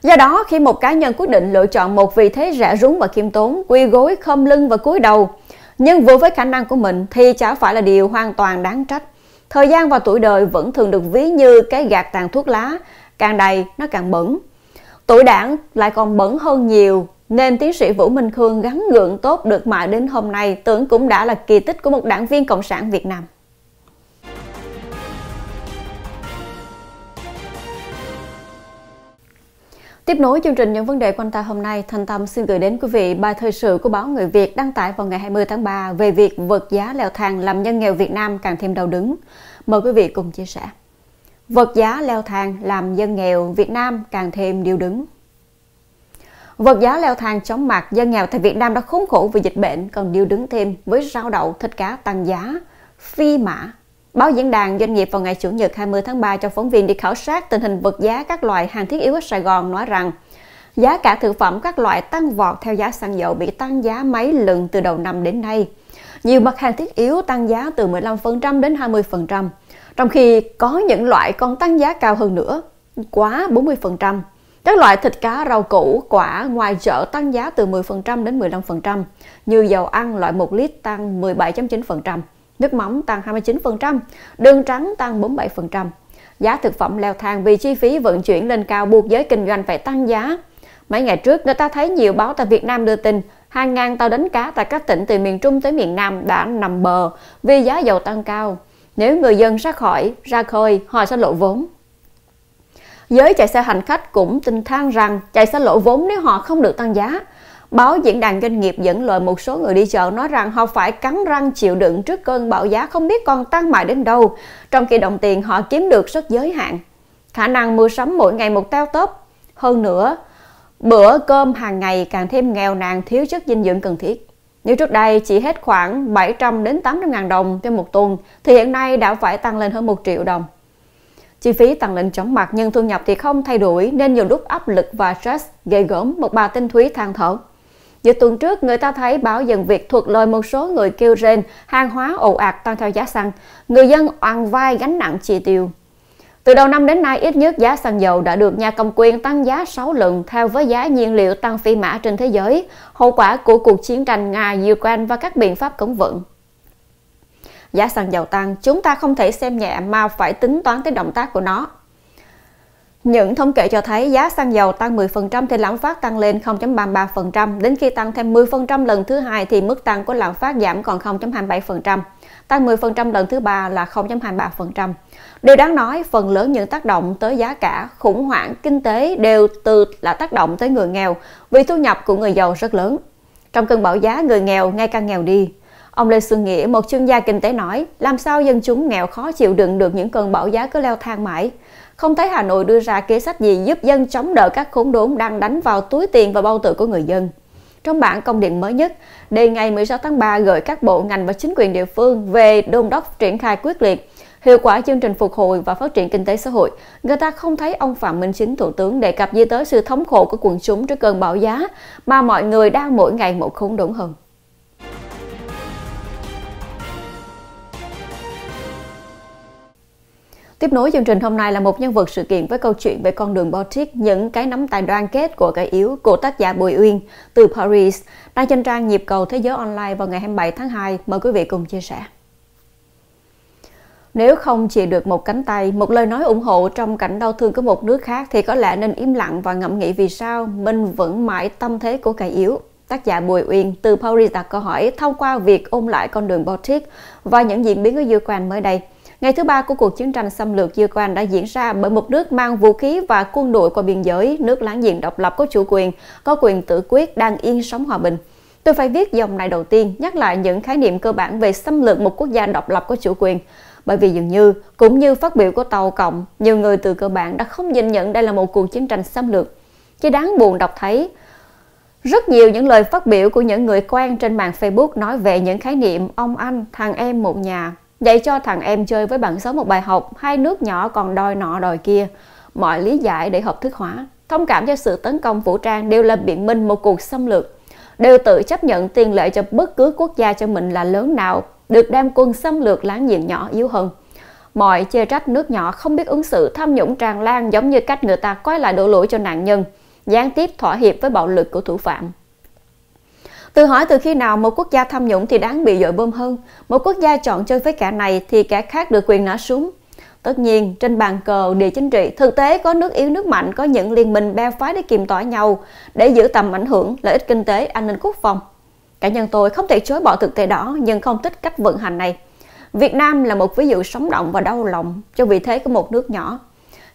Do đó, khi một cá nhân quyết định lựa chọn một vị thế rẻ rúng và khiêm tốn, quy gối, khom lưng và cúi đầu, nhưng vừa với khả năng của mình thì chả phải là điều hoàn toàn đáng trách. Thời gian và tuổi đời vẫn thường được ví như cái gạt tàn thuốc lá, càng đầy nó càng bẩn. Tuổi đảng lại còn bẩn hơn nhiều, nên tiến sĩ Vũ Minh Khương gắng gượng tốt được mãi đến hôm nay tưởng cũng đã là kỳ tích của một đảng viên Cộng sản Việt Nam. Tiếp nối chương trình những vấn đề quanh ta hôm nay, Thanh Tâm xin gửi đến quý vị bài thời sự của báo Người Việt đăng tải vào ngày hai mươi tháng ba về việc vật giá leo thang làm dân nghèo Việt Nam càng thêm đau đớn. Mời quý vị cùng chia sẻ. Vật giá leo thang làm dân nghèo Việt Nam càng thêm điêu đứng. Vật giá leo thang chóng mặt, dân nghèo tại Việt Nam đã khốn khổ vì dịch bệnh, còn điêu đứng thêm với rau đậu, thịt cá tăng giá, phi mã. Báo Diễn đàn Doanh nghiệp vào ngày Chủ nhật hai mươi tháng ba cho phóng viên đi khảo sát tình hình vật giá các loại hàng thiết yếu ở Sài Gòn nói rằng giá cả thực phẩm các loại tăng vọt theo giá xăng dầu bị tăng giá mấy lần từ đầu năm đến nay. Nhiều mặt hàng thiết yếu tăng giá từ mười lăm phần trăm đến hai mươi phần trăm, trong khi có những loại còn tăng giá cao hơn nữa, quá bốn mươi phần trăm. Các loại thịt cá, rau củ, quả ngoài chợ tăng giá từ mười phần trăm đến mười lăm phần trăm, như dầu ăn loại một lít tăng mười bảy phẩy chín phần trăm. Nước mắm tăng hai mươi chín phần trăm, đường trắng tăng bốn mươi bảy phần trăm. Giá thực phẩm leo thang vì chi phí vận chuyển lên cao buộc giới kinh doanh phải tăng giá. Mấy ngày trước, người ta thấy nhiều báo tại Việt Nam đưa tin hàng ngàn tàu đánh cá tại các tỉnh từ miền Trung tới miền Nam đã nằm bờ vì giá dầu tăng cao. Nếu người dân ra khỏi, ra khơi, họ sẽ lỗ vốn. Giới chạy xe hành khách cũng tin than rằng chạy sẽ lỗ vốn nếu họ không được tăng giá. Báo Diễn đàn Doanh nghiệp dẫn lời một số người đi chợ nói rằng họ phải cắn răng chịu đựng trước cơn bão giá không biết còn tăng mãi đến đâu, trong khi đồng tiền họ kiếm được rất giới hạn. Khả năng mua sắm mỗi ngày một teo tóp. Hơn nữa, bữa cơm hàng ngày càng thêm nghèo nàn, thiếu chất dinh dưỡng cần thiết. Nếu trước đây chỉ hết khoảng bảy trăm đến tám trăm ngàn đồng trên một tuần, thì hiện nay đã phải tăng lên hơn một triệu đồng. Chi phí tăng lên chóng mặt nhưng thu nhập thì không thay đổi, nên nhiều lúc áp lực và stress ghê gớm, một bà Tinh Thúy than thở. Giữa tuần trước, người ta thấy báo Dân Việt thuật lời một số người kêu rên, hàng hóa ồ ạt tăng theo giá xăng, người dân oằn vai gánh nặng chi tiêu. Từ đầu năm đến nay, ít nhất giá xăng dầu đã được nhà cầm quyền tăng giá sáu lần theo với giá nhiên liệu tăng phi mã trên thế giới, hậu quả của cuộc chiến tranh Nga-Ukraine và các biện pháp cấm vận. Giá xăng dầu tăng, chúng ta không thể xem nhẹ mà phải tính toán tới động tác của nó. Những thống kê cho thấy giá xăng dầu tăng mười phần trăm thì lạm phát tăng lên không phẩy ba mươi ba phần trăm, đến khi tăng thêm mười phần trăm lần thứ hai thì mức tăng của lạm phát giảm còn không phẩy hai mươi bảy phần trăm, tăng mười phần trăm lần thứ ba là không phẩy hai mươi ba phần trăm. Điều đáng nói, phần lớn những tác động tới giá cả, khủng hoảng kinh tế đều từ là tác động tới người nghèo, vì thu nhập của người giàu rất lớn. Trong cơn bão giá, người nghèo ngày càng nghèo đi. Ông Lê Xuân Nghĩa, một chuyên gia kinh tế nói, làm sao dân chúng nghèo khó chịu đựng được những cơn bão giá cứ leo thang mãi? Không thấy Hà Nội đưa ra kế sách gì giúp dân chống đỡ các khốn đốn đang đánh vào túi tiền và bao tử của người dân. Trong bản công điện mới nhất, đề ngày mười sáu tháng ba gửi các bộ ngành và chính quyền địa phương về đôn đốc triển khai quyết liệt hiệu quả chương trình phục hồi và phát triển kinh tế xã hội, người ta không thấy ông Phạm Minh Chính, Thủ tướng, đề cập gì tới sự thống khổ của quần chúng trước cơn bão giá mà mọi người đang mỗi ngày một khốn đốn hơn. Tiếp nối chương trình hôm nay là một nhân vật sự kiện với câu chuyện về con đường Baltic, những cái nắm tay đoàn kết của kẻ yếu của tác giả Bùi Uyên từ Paris, đang trên trang Nhịp cầu Thế giới online vào ngày hai mươi bảy tháng hai. Mời quý vị cùng chia sẻ. Nếu không chỉ được một cánh tay, một lời nói ủng hộ trong cảnh đau thương của một nước khác thì có lẽ nên im lặng và ngẫm nghĩ vì sao mình vẫn mãi tâm thế của kẻ yếu. Tác giả Bùi Uyên từ Paris đặt câu hỏi thông qua việc ôn lại con đường Baltic và những diễn biến ở Ukraine mới đây. Ngày thứ ba của cuộc chiến tranh xâm lược Ukraine đã diễn ra bởi một nước mang vũ khí và quân đội qua biên giới, nước láng giềng độc lập có chủ quyền, có quyền tự quyết, đang yên sống hòa bình. Tôi phải viết dòng này đầu tiên nhắc lại những khái niệm cơ bản về xâm lược một quốc gia độc lập có chủ quyền. Bởi vì dường như, cũng như phát biểu của Tàu Cộng, nhiều người từ cơ bản đã không nhìn nhận đây là một cuộc chiến tranh xâm lược. Chỉ đáng buồn đọc thấy rất nhiều những lời phát biểu của những người quen trên mạng Facebook nói về những khái niệm ông anh, thằng em một nhà, dạy cho thằng em chơi với bạn xấu một bài học, hai nước nhỏ còn đòi nọ đòi kia. Mọi lý giải để hợp thức hóa, thông cảm cho sự tấn công vũ trang đều là biện minh một cuộc xâm lược, đều tự chấp nhận tiền lệ cho bất cứ quốc gia cho mình là lớn nào, được đem quân xâm lược láng giềng nhỏ yếu hơn. Mọi chê trách nước nhỏ không biết ứng xử tham nhũng tràn lan giống như cách người ta quay lại đổ lỗi cho nạn nhân, gián tiếp thỏa hiệp với bạo lực của thủ phạm. Tự hỏi từ khi nào một quốc gia tham nhũng thì đáng bị dội bơm hơn, một quốc gia chọn chơi với kẻ này thì kẻ khác được quyền nã súng. Tất nhiên, trên bàn cờ địa chính trị, thực tế có nước yếu nước mạnh, có những liên minh bè phái để kiềm tỏa nhau, để giữ tầm ảnh hưởng, lợi ích kinh tế, an ninh quốc phòng. Cá nhân tôi không thể chối bỏ thực tế đó, nhưng không thích cách vận hành này. Việt Nam là một ví dụ sống động và đau lòng cho vị thế của một nước nhỏ.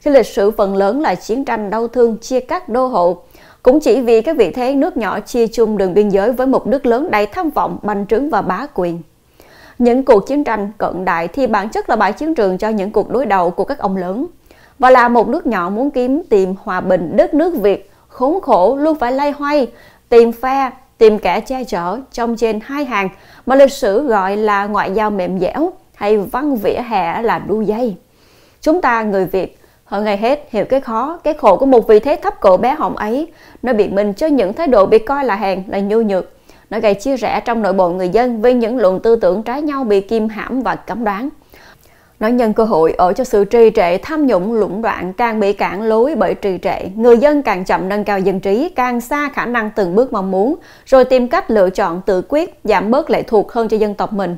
Khi lịch sử phần lớn là chiến tranh đau thương chia cắt đô hộ, cũng chỉ vì các vị thế nước nhỏ chia chung đường biên giới với một nước lớn đầy tham vọng, bành trướng và bá quyền. Những cuộc chiến tranh cận đại thì bản chất là bãi chiến trường cho những cuộc đối đầu của các ông lớn. Và là một nước nhỏ muốn kiếm tìm hòa bình, đất nước Việt khốn khổ luôn phải lay hoay, tìm phe, tìm kẻ che chở trong trên hai hàng mà lịch sử gọi là ngoại giao mềm dẻo hay văn vỉa hè là đu dây. Chúng ta người Việt hơn ngày hết hiểu cái khó, cái khổ của một vị thế thấp cổ bé họng ấy. Nó biện minh cho những thái độ bị coi là hèn, là nhu nhược. Nó gây chia rẽ trong nội bộ người dân với những luận tư tưởng trái nhau bị kìm hãm và cấm đoán. Nó nhân cơ hội ở cho sự trì trệ, tham nhũng, lũng đoạn càng bị cản lối bởi trì trệ. Người dân càng chậm nâng cao dân trí, càng xa khả năng từng bước mong muốn, rồi tìm cách lựa chọn tự quyết, giảm bớt lệ thuộc hơn cho dân tộc mình.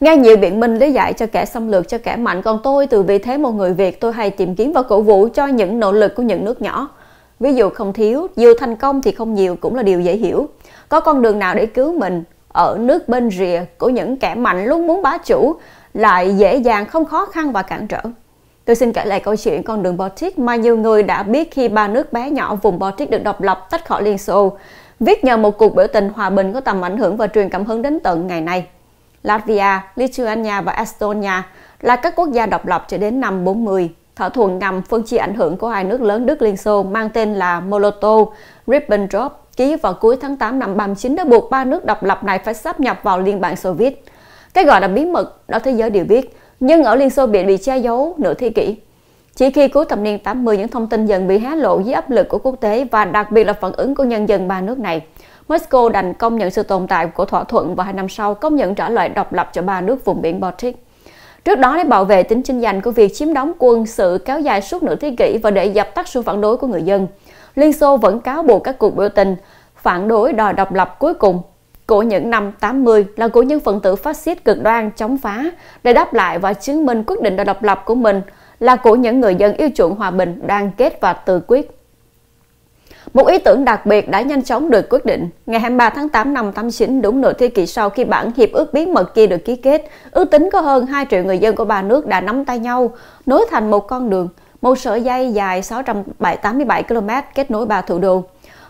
Nghe nhiều biện minh lý giải cho kẻ xâm lược, cho kẻ mạnh, còn tôi từ vị thế một người Việt, tôi hay tìm kiếm và cổ vũ cho những nỗ lực của những nước nhỏ. Ví dụ không thiếu, dù thành công thì không nhiều cũng là điều dễ hiểu. Có con đường nào để cứu mình ở nước bên rìa của những kẻ mạnh luôn muốn bá chủ, lại dễ dàng, không khó khăn và cản trở. Tôi xin kể lại câu chuyện con đường Baltic mà nhiều người đã biết khi ba nước bé nhỏ vùng Baltic được độc lập tách khỏi Liên Xô, viết nhờ một cuộc biểu tình hòa bình có tầm ảnh hưởng và truyền cảm hứng đến tận ngày nay. Latvia, Lithuania và Estonia là các quốc gia độc lập cho đến năm bốn mươi. Thỏa thuận ngầm phân chia ảnh hưởng của hai nước lớn Đức Liên Xô mang tên là Molotov-Ribbentrop ký vào cuối tháng tám năm ba mươi chín đã buộc ba nước độc lập này phải sáp nhập vào Liên bang Xô Viết. Cái gọi là bí mật đó thế giới đều biết, nhưng ở Liên Xô bị bị che giấu nửa thế kỷ. Chỉ khi cuối thập niên tám mươi những thông tin dần bị hé lộ dưới áp lực của quốc tế và đặc biệt là phản ứng của nhân dân ba nước này, Moscow đành công nhận sự tồn tại của thỏa thuận và hai năm sau công nhận trả lại độc lập cho ba nước vùng biển Baltic. Trước đó để bảo vệ tính chinh danh của việc chiếm đóng quân sự kéo dài suốt nửa thế kỷ và để dập tắt sự phản đối của người dân, Liên Xô vẫn cáo buộc các cuộc biểu tình phản đối đòi độc lập cuối cùng của những năm tám mươi là của những phần tử phát xít cực đoan chống phá để đáp lại và chứng minh quyết định đòi độc lập của mình là của những người dân yêu chuộng hòa bình, đoàn kết và tự quyết. Một ý tưởng đặc biệt đã nhanh chóng được quyết định. Ngày hai mươi ba tháng tám năm tám mươi chín, đúng nửa thế kỷ sau khi bản hiệp ước bí mật kia được ký kết, ước tính có hơn hai triệu người dân của ba nước đã nắm tay nhau, nối thành một con đường, một sợi dây dài sáu trăm tám mươi bảy ki lô mét kết nối ba thủ đô.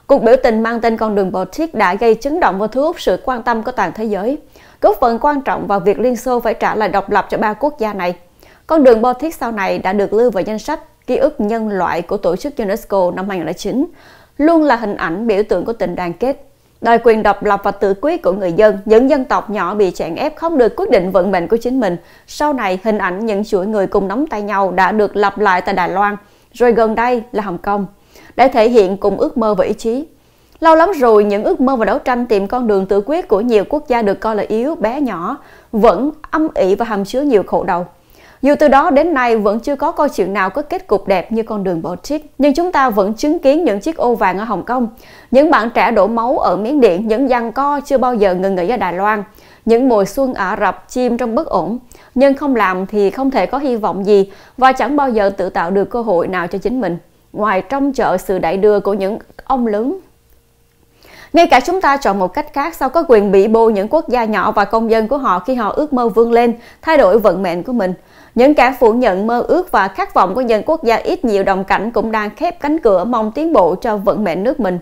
Cuộc biểu tình mang tên con đường Baltic đã gây chấn động và thu hút sự quan tâm của toàn thế giới, góp phần quan trọng vào việc Liên Xô phải trả lại độc lập cho ba quốc gia này. Con đường Baltic sau này đã được lưu vào danh sách ký ức nhân loại của tổ chức UNESCO năm hai nghìn không trăm lẻ chín, luôn là hình ảnh biểu tượng của tình đoàn kết, đòi quyền độc lập và tự quyết của người dân. Những dân tộc nhỏ bị chèn ép không được quyết định vận mệnh của chính mình. Sau này, hình ảnh những chuỗi người cùng nắm tay nhau đã được lặp lại tại Đài Loan, rồi gần đây là Hồng Kông, để thể hiện cùng ước mơ và ý chí. Lâu lắm rồi, những ước mơ và đấu tranh tìm con đường tự quyết của nhiều quốc gia được coi là yếu, bé nhỏ, vẫn âm ỉ và hàm chứa nhiều khổ đau. Dù từ đó đến nay vẫn chưa có câu chuyện nào có kết cục đẹp như con đường Baltic, nhưng chúng ta vẫn chứng kiến những chiếc ô vàng ở Hồng Kông, những bạn trẻ đổ máu ở Miến Điện, những giằng co chưa bao giờ ngừng nghỉ ở Đài Loan, những mùa xuân Ả Rập chìm trong bất ổn, nhưng không làm thì không thể có hy vọng gì và chẳng bao giờ tự tạo được cơ hội nào cho chính mình, ngoài trông chờ sự đẩy đưa của những ông lớn. Ngay cả chúng ta chọn một cách khác, sao có quyền bị bô những quốc gia nhỏ và công dân của họ khi họ ước mơ vươn lên, thay đổi vận mệnh của mình. Những kẻ phủ nhận mơ ước và khát vọng của dân quốc gia ít nhiều đồng cảnh cũng đang khép cánh cửa mong tiến bộ cho vận mệnh nước mình.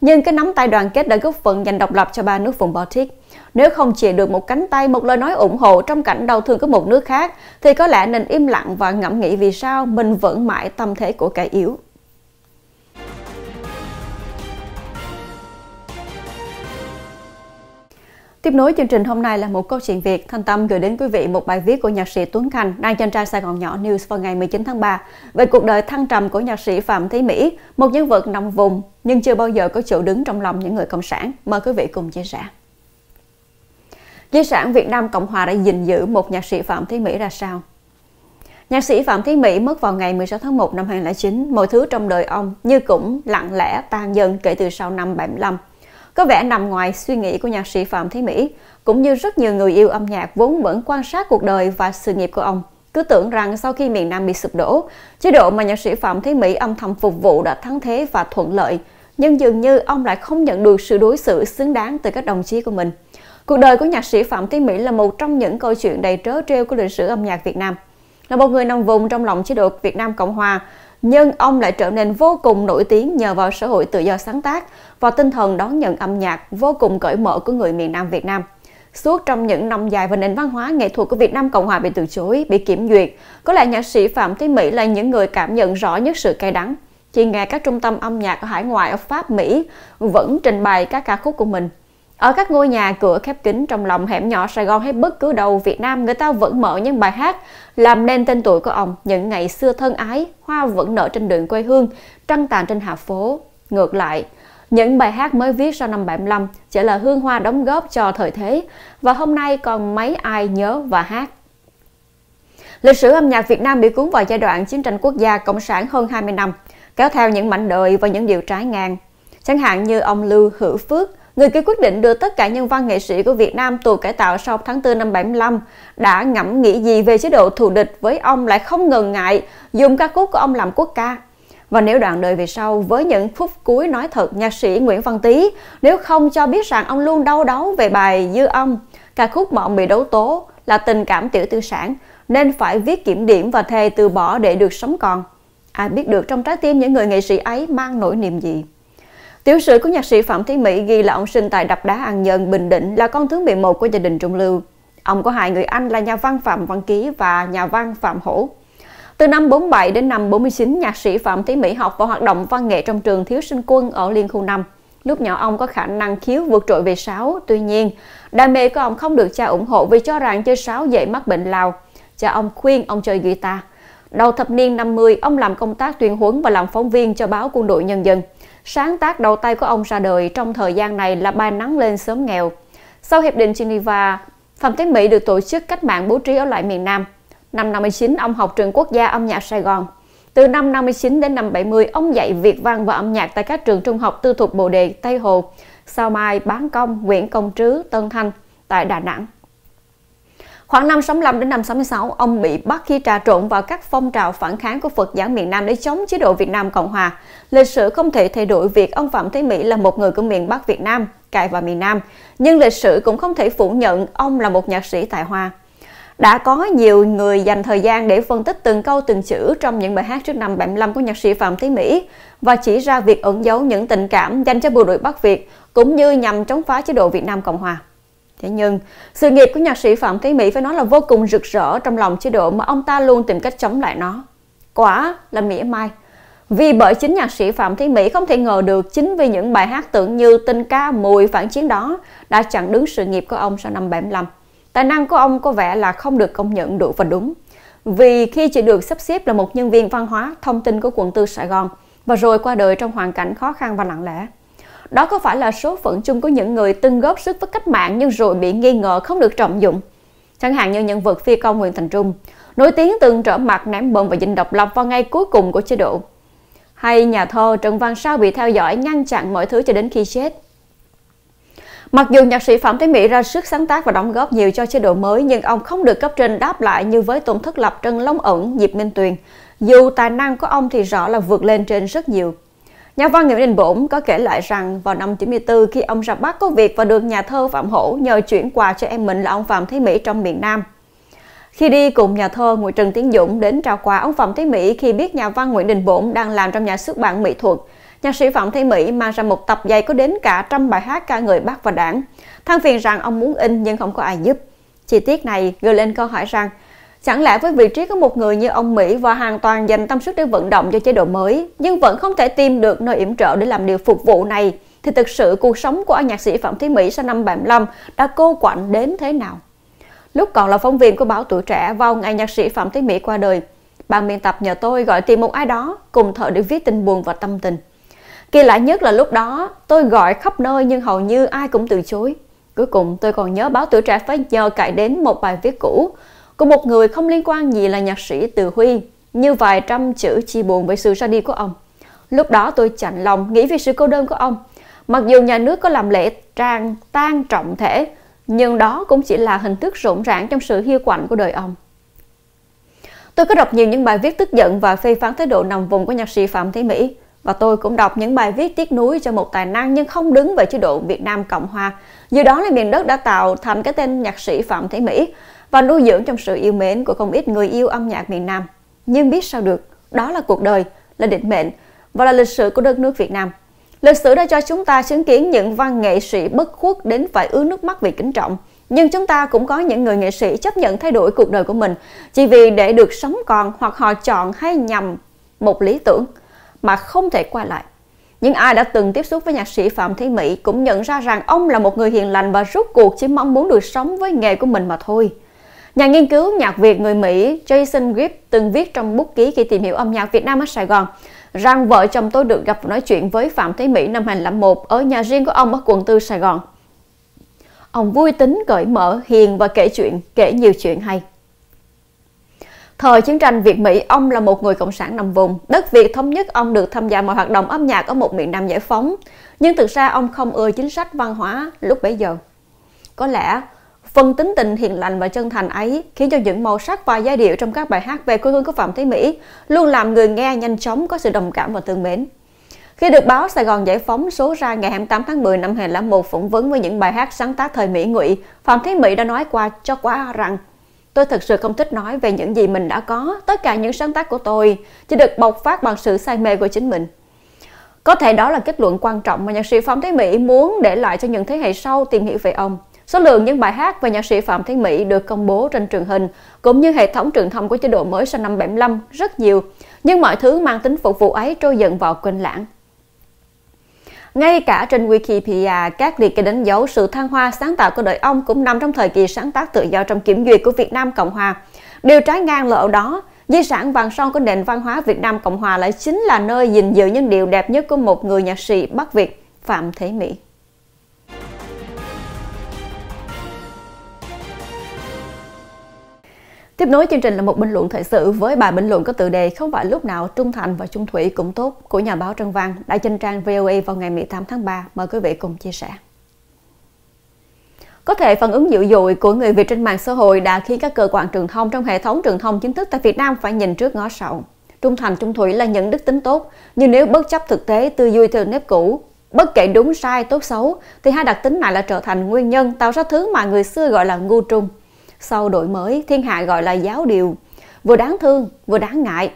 Nhưng cái nắm tay đoàn kết đã góp phần giành độc lập cho ba nước vùng Baltic. Nếu không chịu được một cánh tay, một lời nói ủng hộ trong cảnh đau thương của một nước khác, thì có lẽ nên im lặng và ngẫm nghĩ vì sao mình vẫn mãi tâm thế của kẻ yếu. Tiếp nối chương trình hôm nay là một câu chuyện Việt. Thanh Tâm gửi đến quý vị một bài viết của nhạc sĩ Tuấn Khanh đăng trên trang Sài Gòn Nhỏ News vào ngày mười chín tháng ba về cuộc đời thăng trầm của nhạc sĩ Phạm Thế Mỹ, một nhân vật nằm vùng nhưng chưa bao giờ có chỗ đứng trong lòng những người cộng sản. Mời quý vị cùng chia sẻ. Di sản Việt Nam Cộng Hòa đã gìn giữ một nhạc sĩ Phạm Thế Mỹ ra sao? Nhạc sĩ Phạm Thế Mỹ mất vào ngày mười sáu tháng một năm hai nghìn không trăm lẻ chín. Mọi thứ trong đời ông như cũng lặng lẽ tan dần kể từ sau năm bảy mươi lăm. Có vẻ nằm ngoài suy nghĩ của nhạc sĩ Phạm Thế Mỹ, cũng như rất nhiều người yêu âm nhạc vốn vẫn quan sát cuộc đời và sự nghiệp của ông, cứ tưởng rằng sau khi miền Nam bị sụp đổ, chế độ mà nhạc sĩ Phạm Thế Mỹ âm thầm phục vụ đã thắng thế và thuận lợi, nhưng dường như ông lại không nhận được sự đối xử xứng đáng từ các đồng chí của mình. Cuộc đời của nhạc sĩ Phạm Thế Mỹ là một trong những câu chuyện đầy trớ trêu của lịch sử âm nhạc Việt Nam. Là một người nằm vùng trong lòng chế độ Việt Nam Cộng Hòa, nhưng ông lại trở nên vô cùng nổi tiếng nhờ vào xã hội tự do sáng tác và tinh thần đón nhận âm nhạc vô cùng cởi mở của người miền Nam Việt Nam. Suốt trong những năm dài về nền văn hóa nghệ thuật của Việt Nam Cộng Hòa bị từ chối, bị kiểm duyệt, có lẽ nhạc sĩ Phạm Thế Mỹ là những người cảm nhận rõ nhất sự cay đắng. Khi nghe các trung tâm âm nhạc ở hải ngoại ở Pháp, Mỹ vẫn trình bày các ca khúc của mình. Ở các ngôi nhà cửa khép kín trong lòng hẻm nhỏ Sài Gòn hay bất cứ đâu Việt Nam, người ta vẫn mở những bài hát làm nên tên tuổi của ông. Những ngày xưa thân ái, hoa vẫn nở trên đường quê hương, trăng tàn trên hạ phố. Ngược lại, những bài hát mới viết sau năm bảy mươi lăm chỉ là hương hoa đóng góp cho thời thế, và hôm nay còn mấy ai nhớ và hát. Lịch sử âm nhạc Việt Nam bị cuốn vào giai đoạn chiến tranh quốc gia cộng sản hơn hai mươi năm, kéo theo những mảnh đời và những điều trái ngang. Chẳng hạn như ông Lưu Hữu Phước, người ký quyết định đưa tất cả nhân văn nghệ sĩ của Việt Nam tù cải tạo sau tháng tư năm bảy mươi lăm, đã ngẫm nghĩ gì về chế độ thù địch với ông lại không ngần ngại dùng ca khúc của ông làm quốc ca. Và nếu đoạn đời về sau, với những phút cuối nói thật, nhạc sĩ Nguyễn Văn Tý nếu không cho biết rằng ông luôn đau đáu về bài Dư Âm, ca khúc mà ông bị đấu tố là tình cảm tiểu tư sản, nên phải viết kiểm điểm và thề từ bỏ để được sống còn. Ai biết được trong trái tim những người nghệ sĩ ấy mang nỗi niềm gì. Tiểu sử của nhạc sĩ Phạm Thế Mỹ ghi là ông sinh tại Đập Đá An Nhơn, Bình Định, là con thứ mười một của gia đình trung lưu. Ông có hai người anh là nhà văn Phạm Văn Ký và nhà văn Phạm Hổ. Từ năm bốn mươi bảy đến năm bốn mươi chín, nhạc sĩ Phạm Thế Mỹ học và hoạt động văn nghệ trong trường thiếu sinh quân ở Liên Khu năm. Lúc nhỏ ông có khả năng khiếu vượt trội về sáo, tuy nhiên, đam mê của ông không được cha ủng hộ vì cho rằng chơi sáo dễ mắc bệnh lao. Cha ông khuyên ông chơi guitar. Đầu thập niên năm mươi, ông làm công tác tuyên huấn và làm phóng viên cho báo Quân đội Nhân dân. Sáng tác đầu tay của ông ra đời trong thời gian này là bài Nắng Lên Xóm Nghèo. Sau Hiệp định Geneva, Phạm Thế Mỹ được tổ chức cách mạng bố trí ở lại miền Nam. Năm năm mươi chín, ông học trường Quốc gia Âm nhạc Sài Gòn. Từ năm năm mươi chín đến năm bảy mươi, ông dạy Việt văn và âm nhạc tại các trường trung học tư thục Bồ Đề, Tây Hồ, Sao Mai, Bán Công, Nguyễn Công Trứ, Tân Thanh tại Đà Nẵng. Khoảng năm sáu mươi lăm đến năm sáu mươi sáu, ông bị bắt khi trà trộn vào các phong trào phản kháng của Phật giáo miền Nam để chống chế độ Việt Nam Cộng Hòa. Lịch sử không thể thay đổi việc ông Phạm Thế Mỹ là một người của miền Bắc Việt Nam, cài vào miền Nam, nhưng lịch sử cũng không thể phủ nhận ông là một nhạc sĩ tài hoa. Đã có nhiều người dành thời gian để phân tích từng câu từng chữ trong những bài hát trước năm bảy mươi lăm của nhạc sĩ Phạm Thế Mỹ và chỉ ra việc ẩn giấu những tình cảm dành cho bộ đội Bắc Việt cũng như nhằm chống phá chế độ Việt Nam Cộng Hòa. Thế nhưng, sự nghiệp của nhạc sĩ Phạm Thế Mỹ phải nói là vô cùng rực rỡ trong lòng chế độ mà ông ta luôn tìm cách chống lại nó. Quả là mỉa mai. Vì bởi chính nhạc sĩ Phạm Thế Mỹ không thể ngờ được chính vì những bài hát tưởng như tình ca mùi phản chiến đó đã chặn đứng sự nghiệp của ông sau năm bảy mươi lăm. Tài năng của ông có vẻ là không được công nhận đủ và đúng. Vì khi chỉ được sắp xếp là một nhân viên văn hóa thông tin của quận tư Sài Gòn và rồi qua đời trong hoàn cảnh khó khăn và lặng lẽ. Đó có phải là số phận chung của những người từng góp sức với cách mạng nhưng rồi bị nghi ngờ không được trọng dụng? Chẳng hạn như nhân vật phi công Nguyễn Thành Trung, nổi tiếng từng trở mặt ném bom và dinh độc lập vào ngày cuối cùng của chế độ. Hay nhà thơ Trần Văn Sao bị theo dõi ngăn chặn mọi thứ cho đến khi chết. Mặc dù nhạc sĩ Phạm Thế Mỹ ra sức sáng tác và đóng góp nhiều cho chế độ mới, nhưng ông không được cấp trên đáp lại như với Tôn Thất Lập, Trần Long Ẩn, Diệp Minh Tuyền. Dù tài năng của ông thì rõ là vượt lên trên rất nhiều. Nhà văn Nguyễn Đình Bổn có kể lại rằng vào năm chín mươi tư, khi ông ra Bắc có việc và được nhà thơ Phạm Hổ nhờ chuyển quà cho em mình là ông Phạm Thế Mỹ trong miền Nam. Khi đi cùng nhà thơ Nguyễn Trần Tiến Dũng đến trao quà, ông Phạm Thế Mỹ khi biết nhà văn Nguyễn Đình Bổn đang làm trong nhà xuất bản Mỹ Thuật, nhạc sĩ Phạm Thế Mỹ mang ra một tập dày có đến cả trăm bài hát ca ngợi Bác và Đảng. Than phiền rằng ông muốn in nhưng không có ai giúp. Chi tiết này gợi lên câu hỏi rằng chẳng lẽ với vị trí có một người như ông Mỹ và hoàn toàn dành tâm sức để vận động cho chế độ mới, nhưng vẫn không thể tìm được nơi yểm trợ để làm điều phục vụ này, thì thực sự cuộc sống của nhạc sĩ Phạm Thế Mỹ sau năm bảy mươi lăm đã cô quạnh đến thế nào? Lúc còn là phóng viên của báo Tuổi Trẻ, vào ngày nhạc sĩ Phạm Thế Mỹ qua đời, ban biên tập nhờ tôi gọi tìm một ai đó cùng thợ để viết tin buồn và tâm tình. Kỳ lạ nhất là lúc đó tôi gọi khắp nơi nhưng hầu như ai cũng từ chối. Cuối cùng tôi còn nhớ báo Tuổi Trẻ phải nhờ cải đến một bài viết cũ của một người không liên quan gì là nhạc sĩ Từ Huy, như vài trăm chữ chia buồn về sự ra đi của ông. Lúc đó tôi chạnh lòng nghĩ về sự cô đơn của ông. Mặc dù nhà nước có làm lễ tràng tang trọng thể, nhưng đó cũng chỉ là hình thức rộn ràng trong sự hiu quạnh của đời ông. Tôi có đọc nhiều những bài viết tức giận và phê phán thái độ nằm vùng của nhạc sĩ Phạm Thế Mỹ, và tôi cũng đọc những bài viết tiếc nuối cho một tài năng nhưng không đứng về chế độ Việt Nam Cộng Hòa. Dù đó là miền đất đã tạo thành cái tên nhạc sĩ Phạm Thế Mỹ và nuôi dưỡng trong sự yêu mến của không ít người yêu âm nhạc miền Nam. Nhưng biết sao được, đó là cuộc đời, là định mệnh và là lịch sử của đất nước Việt Nam. Lịch sử đã cho chúng ta chứng kiến những văn nghệ sĩ bất khuất đến phải ứa nước mắt vì kính trọng. Nhưng chúng ta cũng có những người nghệ sĩ chấp nhận thay đổi cuộc đời của mình chỉ vì để được sống còn, hoặc họ chọn hay nhằm một lý tưởng mà không thể quay lại. Những ai đã từng tiếp xúc với nhạc sĩ Phạm Thế Mỹ cũng nhận ra rằng ông là một người hiền lành và rốt cuộc chỉ mong muốn được sống với nghề của mình mà thôi. Nhà nghiên cứu nhạc Việt người Mỹ Jason Gibb từng viết trong bút ký khi tìm hiểu âm nhạc Việt Nam ở Sài Gòn rằng vợ chồng tôi được gặp và nói chuyện với Phạm Thế Mỹ năm hai nghìn không trăm lẻ một ở nhà riêng của ông ở quận tư Sài Gòn. Ông vui tính, cởi mở, hiền và kể chuyện, kể nhiều chuyện hay. Thời chiến tranh Việt-Mỹ, ông là một người cộng sản nằm vùng. Đất Việt thống nhất, ông được tham gia mọi hoạt động âm nhạc ở một miền Nam giải phóng. Nhưng thực ra ông không ưa chính sách văn hóa lúc bấy giờ. Có lẽ phần tính tình hiền lành và chân thành ấy khiến cho những màu sắc và giai điệu trong các bài hát về quê hương của Phạm Thế Mỹ luôn làm người nghe nhanh chóng có sự đồng cảm và thương mến. Khi được báo Sài Gòn Giải Phóng số ra ngày hai mươi tám tháng mười năm hai nghìn không trăm lẻ một phỏng vấn với những bài hát sáng tác thời Mỹ Ngụy, Phạm Thế Mỹ đã nói qua cho quá rằng tôi thực sự không thích nói về những gì mình đã có, tất cả những sáng tác của tôi chỉ được bộc phát bằng sự say mê của chính mình. Có thể đó là kết luận quan trọng mà nhạc sĩ Phạm Thế Mỹ muốn để lại cho những thế hệ sau tìm hiểu về ông. Số lượng những bài hát về nhạc sĩ Phạm Thế Mỹ được công bố trên truyền hình cũng như hệ thống truyền thông của chế độ mới sau năm bảy mươi lăm rất nhiều, nhưng mọi thứ mang tính phục vụ ấy trôi dần vào quên lãng. Ngay cả trên Wikipedia, các liệt kê đánh dấu sự thăng hoa sáng tạo của đời ông cũng nằm trong thời kỳ sáng tác tự do trong kiểm duyệt của Việt Nam Cộng Hòa. Điều trái ngang là ở đó, di sản vàng son của nền văn hóa Việt Nam Cộng Hòa lại chính là nơi gìn giữ những điều đẹp nhất của một người nhạc sĩ Bắc Việt, Phạm Thế Mỹ. Tiếp nối chương trình là một bình luận thời sự với bài bình luận có tựa đề "Không phải lúc nào trung thành và trung thủy cũng tốt" của nhà báo Trần Văn đã trên trang vê o a vào ngày mười tám tháng ba. Mời quý vị cùng chia sẻ. Có thể phản ứng dữ dội của người Việt trên mạng xã hội đã khiến các cơ quan truyền thông trong hệ thống truyền thông chính thức tại Việt Nam phải nhìn trước ngó sau. Trung thành, trung thủy là những đức tính tốt, nhưng nếu bất chấp thực tế, tư duy theo nếp cũ, bất kể đúng sai, tốt xấu, thì hai đặc tính này lại trở thành nguyên nhân tạo ra thứ mà người xưa gọi là ngu trung. Sau đổi mới, thiên hạ gọi là giáo điều, vừa đáng thương, vừa đáng ngại.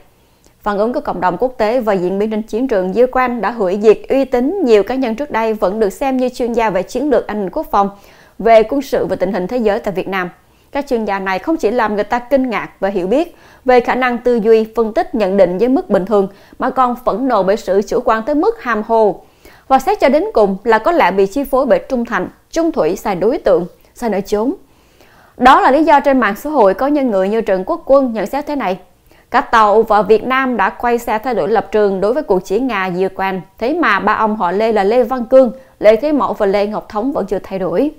Phản ứng của cộng đồng quốc tế và diễn biến trên chiến trường Ukraine đã hủy diệt uy tín nhiều cá nhân trước đây vẫn được xem như chuyên gia về chiến lược an ninh quốc phòng, về quân sự và tình hình thế giới tại Việt Nam. Các chuyên gia này không chỉ làm người ta kinh ngạc và hiểu biết về khả năng tư duy, phân tích, nhận định với mức bình thường, mà còn phẫn nộ bởi sự chủ quan tới mức hàm hồ. Và xét cho đến cùng là có lẽ bị chi phối bởi trung thành, trung thủy, sai đối tượng, sai nơi chốn. Đó là lý do trên mạng xã hội có những người như Trần Quốc Quân nhận xét thế này. Cả Tàu và Việt Nam đã quay xe thay đổi lập trường đối với cuộc chiến Nga-Ukraine. Thế mà ba ông họ Lê là Lê Văn Cương, Lê Thế Mẫu và Lê Ngọc Thống vẫn chưa thay đổi.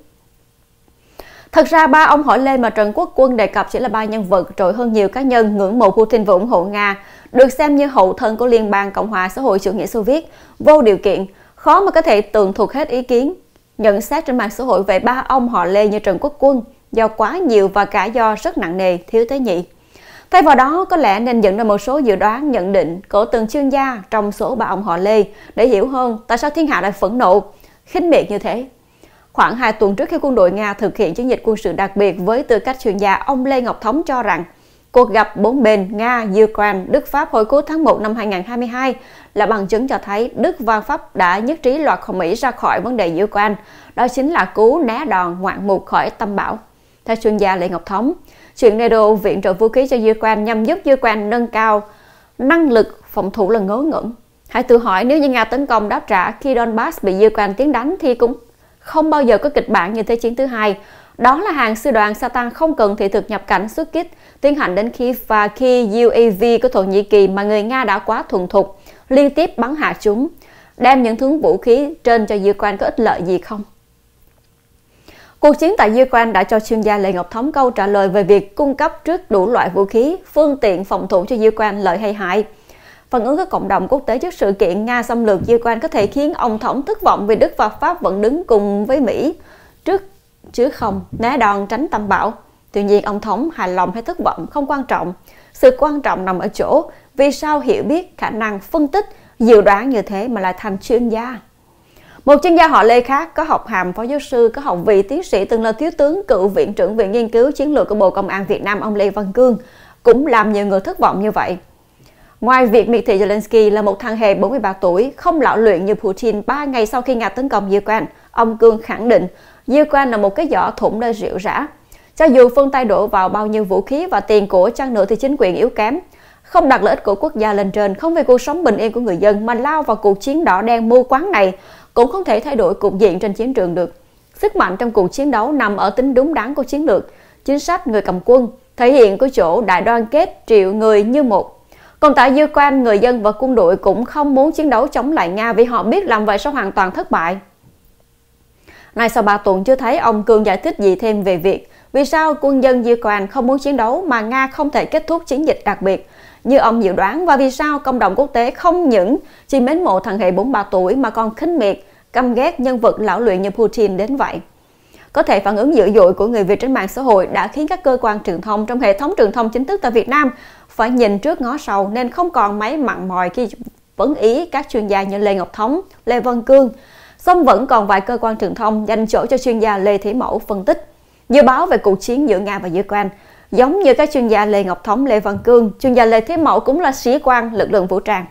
Thật ra ba ông họ Lê mà Trần Quốc Quân đề cập chỉ là ba nhân vật trội hơn nhiều cá nhân ngưỡng mộ Putin và ủng hộ Nga, được xem như hậu thân của Liên bang Cộng hòa xã hội chủ nghĩa Xô Viết, vô điều kiện, khó mà có thể tường thuật hết ý kiến. Nhận xét trên mạng xã hội về ba ông họ Lê như Trần Quốc Quân do quá nhiều và cả do rất nặng nề, thiếu tế nhị. Thay vào đó, có lẽ nên dẫn ra một số dự đoán nhận định của từng chuyên gia trong số ba ông họ Lê để hiểu hơn tại sao thiên hạ lại phẫn nộ, khinh miệt như thế. Khoảng hai tuần trước khi quân đội Nga thực hiện chiến dịch quân sự đặc biệt với tư cách chuyên gia, ông Lê Ngọc Thống cho rằng cuộc gặp bốn bên Nga, Ukraine, Đức, Pháp hồi cuối tháng một năm hai nghìn không trăm hai mươi hai là bằng chứng cho thấy Đức và Pháp đã nhất trí loại khỏi Mỹ ra khỏi vấn đề Ukraine. Đó chính là cứu né đòn ngoạn mục khỏi tâm bão. Theo chuyên gia Lê Ngọc Thống, chuyện NATO viện trợ vũ khí cho Ukraine nhằm giúp Ukraine nâng cao năng lực phòng thủ là ngớ ngẩn. Hãy tự hỏi nếu như Nga tấn công đáp trả khi Donbass bị Ukraine tiến đánh thì cũng không bao giờ có kịch bản như Thế chiến thứ hai. Đó là hàng sư đoàn Satan không cần thị thực nhập cảnh xuất kích tiến hành đến Kiev, và khi u a vê của Thổ Nhĩ Kỳ mà người Nga đã quá thuần thục liên tiếp bắn hạ chúng, đem những thứ vũ khí trên cho Ukraine có ích lợi gì không? Cuộc chiến tại Ukraine đã cho chuyên gia Lê Ngọc Thống câu trả lời về việc cung cấp trước đủ loại vũ khí, phương tiện phòng thủ cho Ukraine lợi hay hại. Phản ứng của cộng đồng quốc tế trước sự kiện Nga xâm lược Ukraine có thể khiến ông Thống thất vọng vì Đức và Pháp vẫn đứng cùng với Mỹ trước chứ không né đòn tránh tâm bão. Tuy nhiên, ông Thống hài lòng hay thất vọng không quan trọng. Sự quan trọng nằm ở chỗ vì sao hiểu biết, khả năng phân tích, dự đoán như thế mà lại thành chuyên gia. Một chuyên gia họ Lê khác có học hàm phó giáo sư, có học vị tiến sĩ, từng là thiếu tướng, cựu viện trưởng Viện Nghiên cứu Chiến lược của Bộ Công an Việt Nam, ông Lê Văn Cương, cũng làm nhiều người thất vọng như vậy. Ngoài việc miệt thị Zelensky là một thằng hề bốn mươi ba tuổi, không lão luyện như Putin ba ngày sau khi Nga tấn công Ukraine, ông Cương khẳng định Ukraine là một cái giỏ thủng nơi rượu rã. Cho dù phương Tây đổ vào bao nhiêu vũ khí và tiền của chăng nữa thì chính quyền yếu kém, không đặt lợi ích của quốc gia lên trên, không vì cuộc sống bình yên của người dân mà lao vào cuộc chiến đỏ đen mưu quáng này, cũng không thể thay đổi cục diện trên chiến trường được. Sức mạnh trong cuộc chiến đấu nằm ở tính đúng đắn của chiến lược, chính sách người cầm quân, thể hiện của chỗ đại đoàn kết triệu người như một. Còn tại Ukraine, người dân và quân đội cũng không muốn chiến đấu chống lại Nga vì họ biết làm vậy sẽ hoàn toàn thất bại. Nay sau ba tuần chưa thấy ông Cương giải thích gì thêm về việc vì sao quân dân Ukraine không muốn chiến đấu mà Nga không thể kết thúc chiến dịch đặc biệt như ông dự đoán, và vì sao cộng đồng quốc tế không những chỉ mến mộ thằng hề bốn mươi ba tuổi mà còn khinh miệt, căm ghét nhân vật lão luyện như Putin đến vậy. Có thể phản ứng dữ dội của người Việt trên mạng xã hội đã khiến các cơ quan truyền thông trong hệ thống truyền thông chính thức tại Việt Nam phải nhìn trước ngó sau, nên không còn mấy mặn mòi khi vấn ý các chuyên gia như Lê Ngọc Thống, Lê Văn Cương. Song vẫn còn vài cơ quan truyền thông dành chỗ cho chuyên gia Lê Thế Mẫu phân tích, dự báo về cuộc chiến giữa Nga và Ukraine. Giống như các chuyên gia Lê Ngọc Thống, Lê Văn Cương, chuyên gia Lê Thế Mẫu cũng là sĩ quan lực lượng vũ trang.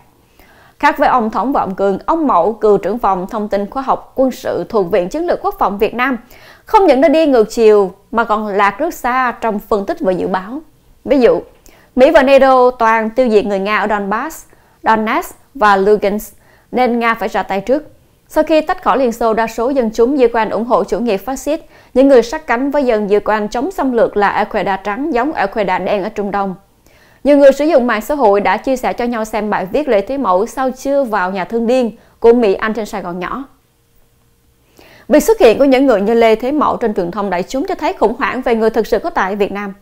Khác với ông Thống và ông Cương, ông Mẫu, cựu trưởng phòng thông tin khoa học quân sự thuộc Viện Chiến lược Quốc phòng Việt Nam, không những đã đi ngược chiều mà còn lạc rất xa trong phân tích và dự báo. Ví dụ, Mỹ và NATO toàn tiêu diệt người Nga ở Donbass, Donetsk và Lugansk, nên Nga phải ra tay trước. Sau khi tách khỏi Liên Xô, đa số dân chúng Ukraine ủng hộ chủ nghĩa phát xít. Những người sát cánh với dân Ukraine chống xâm lược là al Qaeda trắng giống al Qaeda đen ở Trung Đông. Nhiều người sử dụng mạng xã hội đã chia sẻ cho nhau xem bài viết Lê Thế Mẫu "Sao chưa vào nhà thương điên" của Mỹ Anh trên Sài Gòn nhỏ. Việc xuất hiện của những người như Lê Thế Mẫu trên truyền thông đại chúng cho thấy khủng hoảng về người thực sự có tại Việt Nam.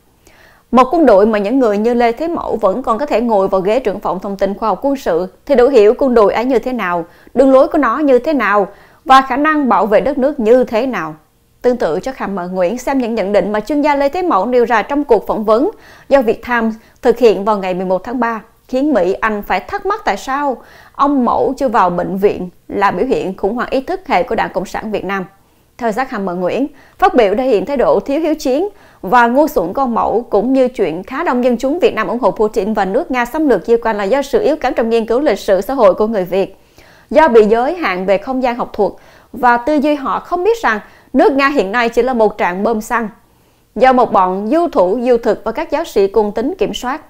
Một quân đội mà những người như Lê Thế Mẫu vẫn còn có thể ngồi vào ghế trưởng phòng thông tin khoa học quân sự thì đủ hiểu quân đội ấy như thế nào, đường lối của nó như thế nào và khả năng bảo vệ đất nước như thế nào. Tương tự, Jack Hammer Nguyễn xem những nhận định mà chuyên gia Lê Thế Mẫu nêu ra trong cuộc phỏng vấn do Việt Times thực hiện vào ngày mười một tháng ba, khiến Mỹ Anh phải thắc mắc tại sao ông Mẫu chưa vào bệnh viện là biểu hiện khủng hoảng ý thức hệ của Đảng Cộng sản Việt Nam. Theo Jack Hammer Nguyễn, phát biểu thể hiện thái độ thiếu hiếu chiến và ngu xuẩn con Mẫu, cũng như chuyện khá đông dân chúng Việt Nam ủng hộ Putin và nước Nga xâm lược Ukraine là do sự yếu kém trong nghiên cứu lịch sử xã hội của người Việt, do bị giới hạn về không gian học thuật và tư duy, họ không biết rằng nước Nga hiện nay chỉ là một trạm bơm xăng do một bọn du thủ du thực và các giáo sĩ cung tính kiểm soát.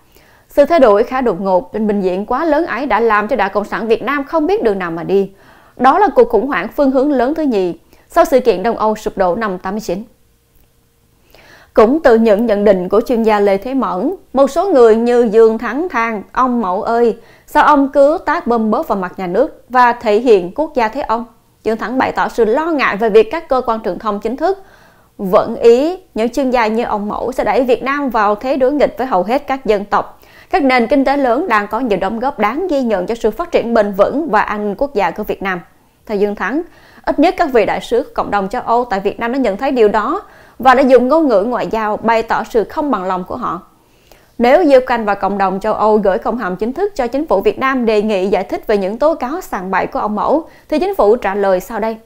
Sự thay đổi khá đột ngột, trên bình diện quá lớn ấy đã làm cho Đảng Cộng sản Việt Nam không biết đường nào mà đi. Đó là cuộc khủng hoảng phương hướng lớn thứ nhì sau sự kiện Đông Âu sụp đổ năm tám mươi chín. Cũng từ những nhận định của chuyên gia Lê Thế Mẫn, một số người như Dương Thắng than: "Ông Mẫu ơi, sao ông cứ tác bơm bớt vào mặt nhà nước và thể hiện quốc gia thế ông?" Dương Thắng bày tỏ sự lo ngại về việc các cơ quan truyền thông chính thức vẫn ý những chuyên gia như ông Mẫu sẽ đẩy Việt Nam vào thế đối nghịch với hầu hết các dân tộc, các nền kinh tế lớn đang có nhiều đóng góp đáng ghi nhận cho sự phát triển bền vững và an ninh quốc gia của Việt Nam. Theo Dương Thắng, ít nhất các vị đại sứ cộng đồng châu Âu tại Việt Nam đã nhận thấy điều đó và đã dùng ngôn ngữ ngoại giao bày tỏ sự không bằng lòng của họ. Nếu Ukraine và cộng đồng châu Âu gửi công hàm chính thức cho chính phủ Việt Nam đề nghị giải thích về những tố cáo sàng bậy của ông Mẫu, thì chính phủ trả lời sau đây.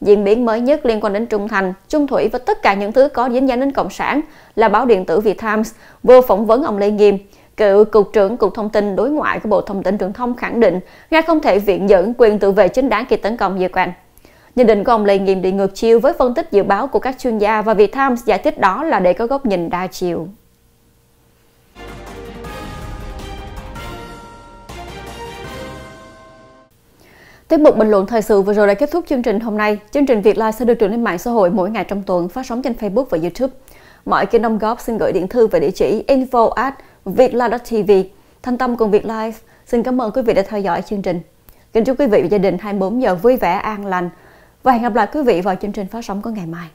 Diễn biến mới nhất liên quan đến Trung Thành, Trung Thủy và tất cả những thứ có dính dáng đến Cộng sản là báo điện tử Việt Times vừa phỏng vấn ông Lê Nghiêm, cựu Cục trưởng Cục Thông tin Đối ngoại của Bộ Thông tin Truyền thông khẳng định Nga không thể viện dẫn quyền tự vệ chính đáng khi tấn công Ukraine. Nhận định của ông Lê Nghiêm đi ngược chiều với phân tích dự báo của các chuyên gia và Việt Times giải thích đó là để có góc nhìn đa chiều. Tiếp mục bình luận thời sự vừa rồi đã kết thúc chương trình hôm nay. Chương trình Việt Live sẽ được truyền lên mạng xã hội mỗi ngày trong tuần, phát sóng trên Facebook và YouTube. Mọi kênh đóng góp xin gửi điện thư về địa chỉ info at vietlive dot tv. Thanh Tâm cùng Việt Live xin cảm ơn quý vị đã theo dõi chương trình. Kính chúc quý vị và gia đình hai mươi bốn giờ vui vẻ, an lành và hẹn gặp lại quý vị vào chương trình phát sóng của ngày mai.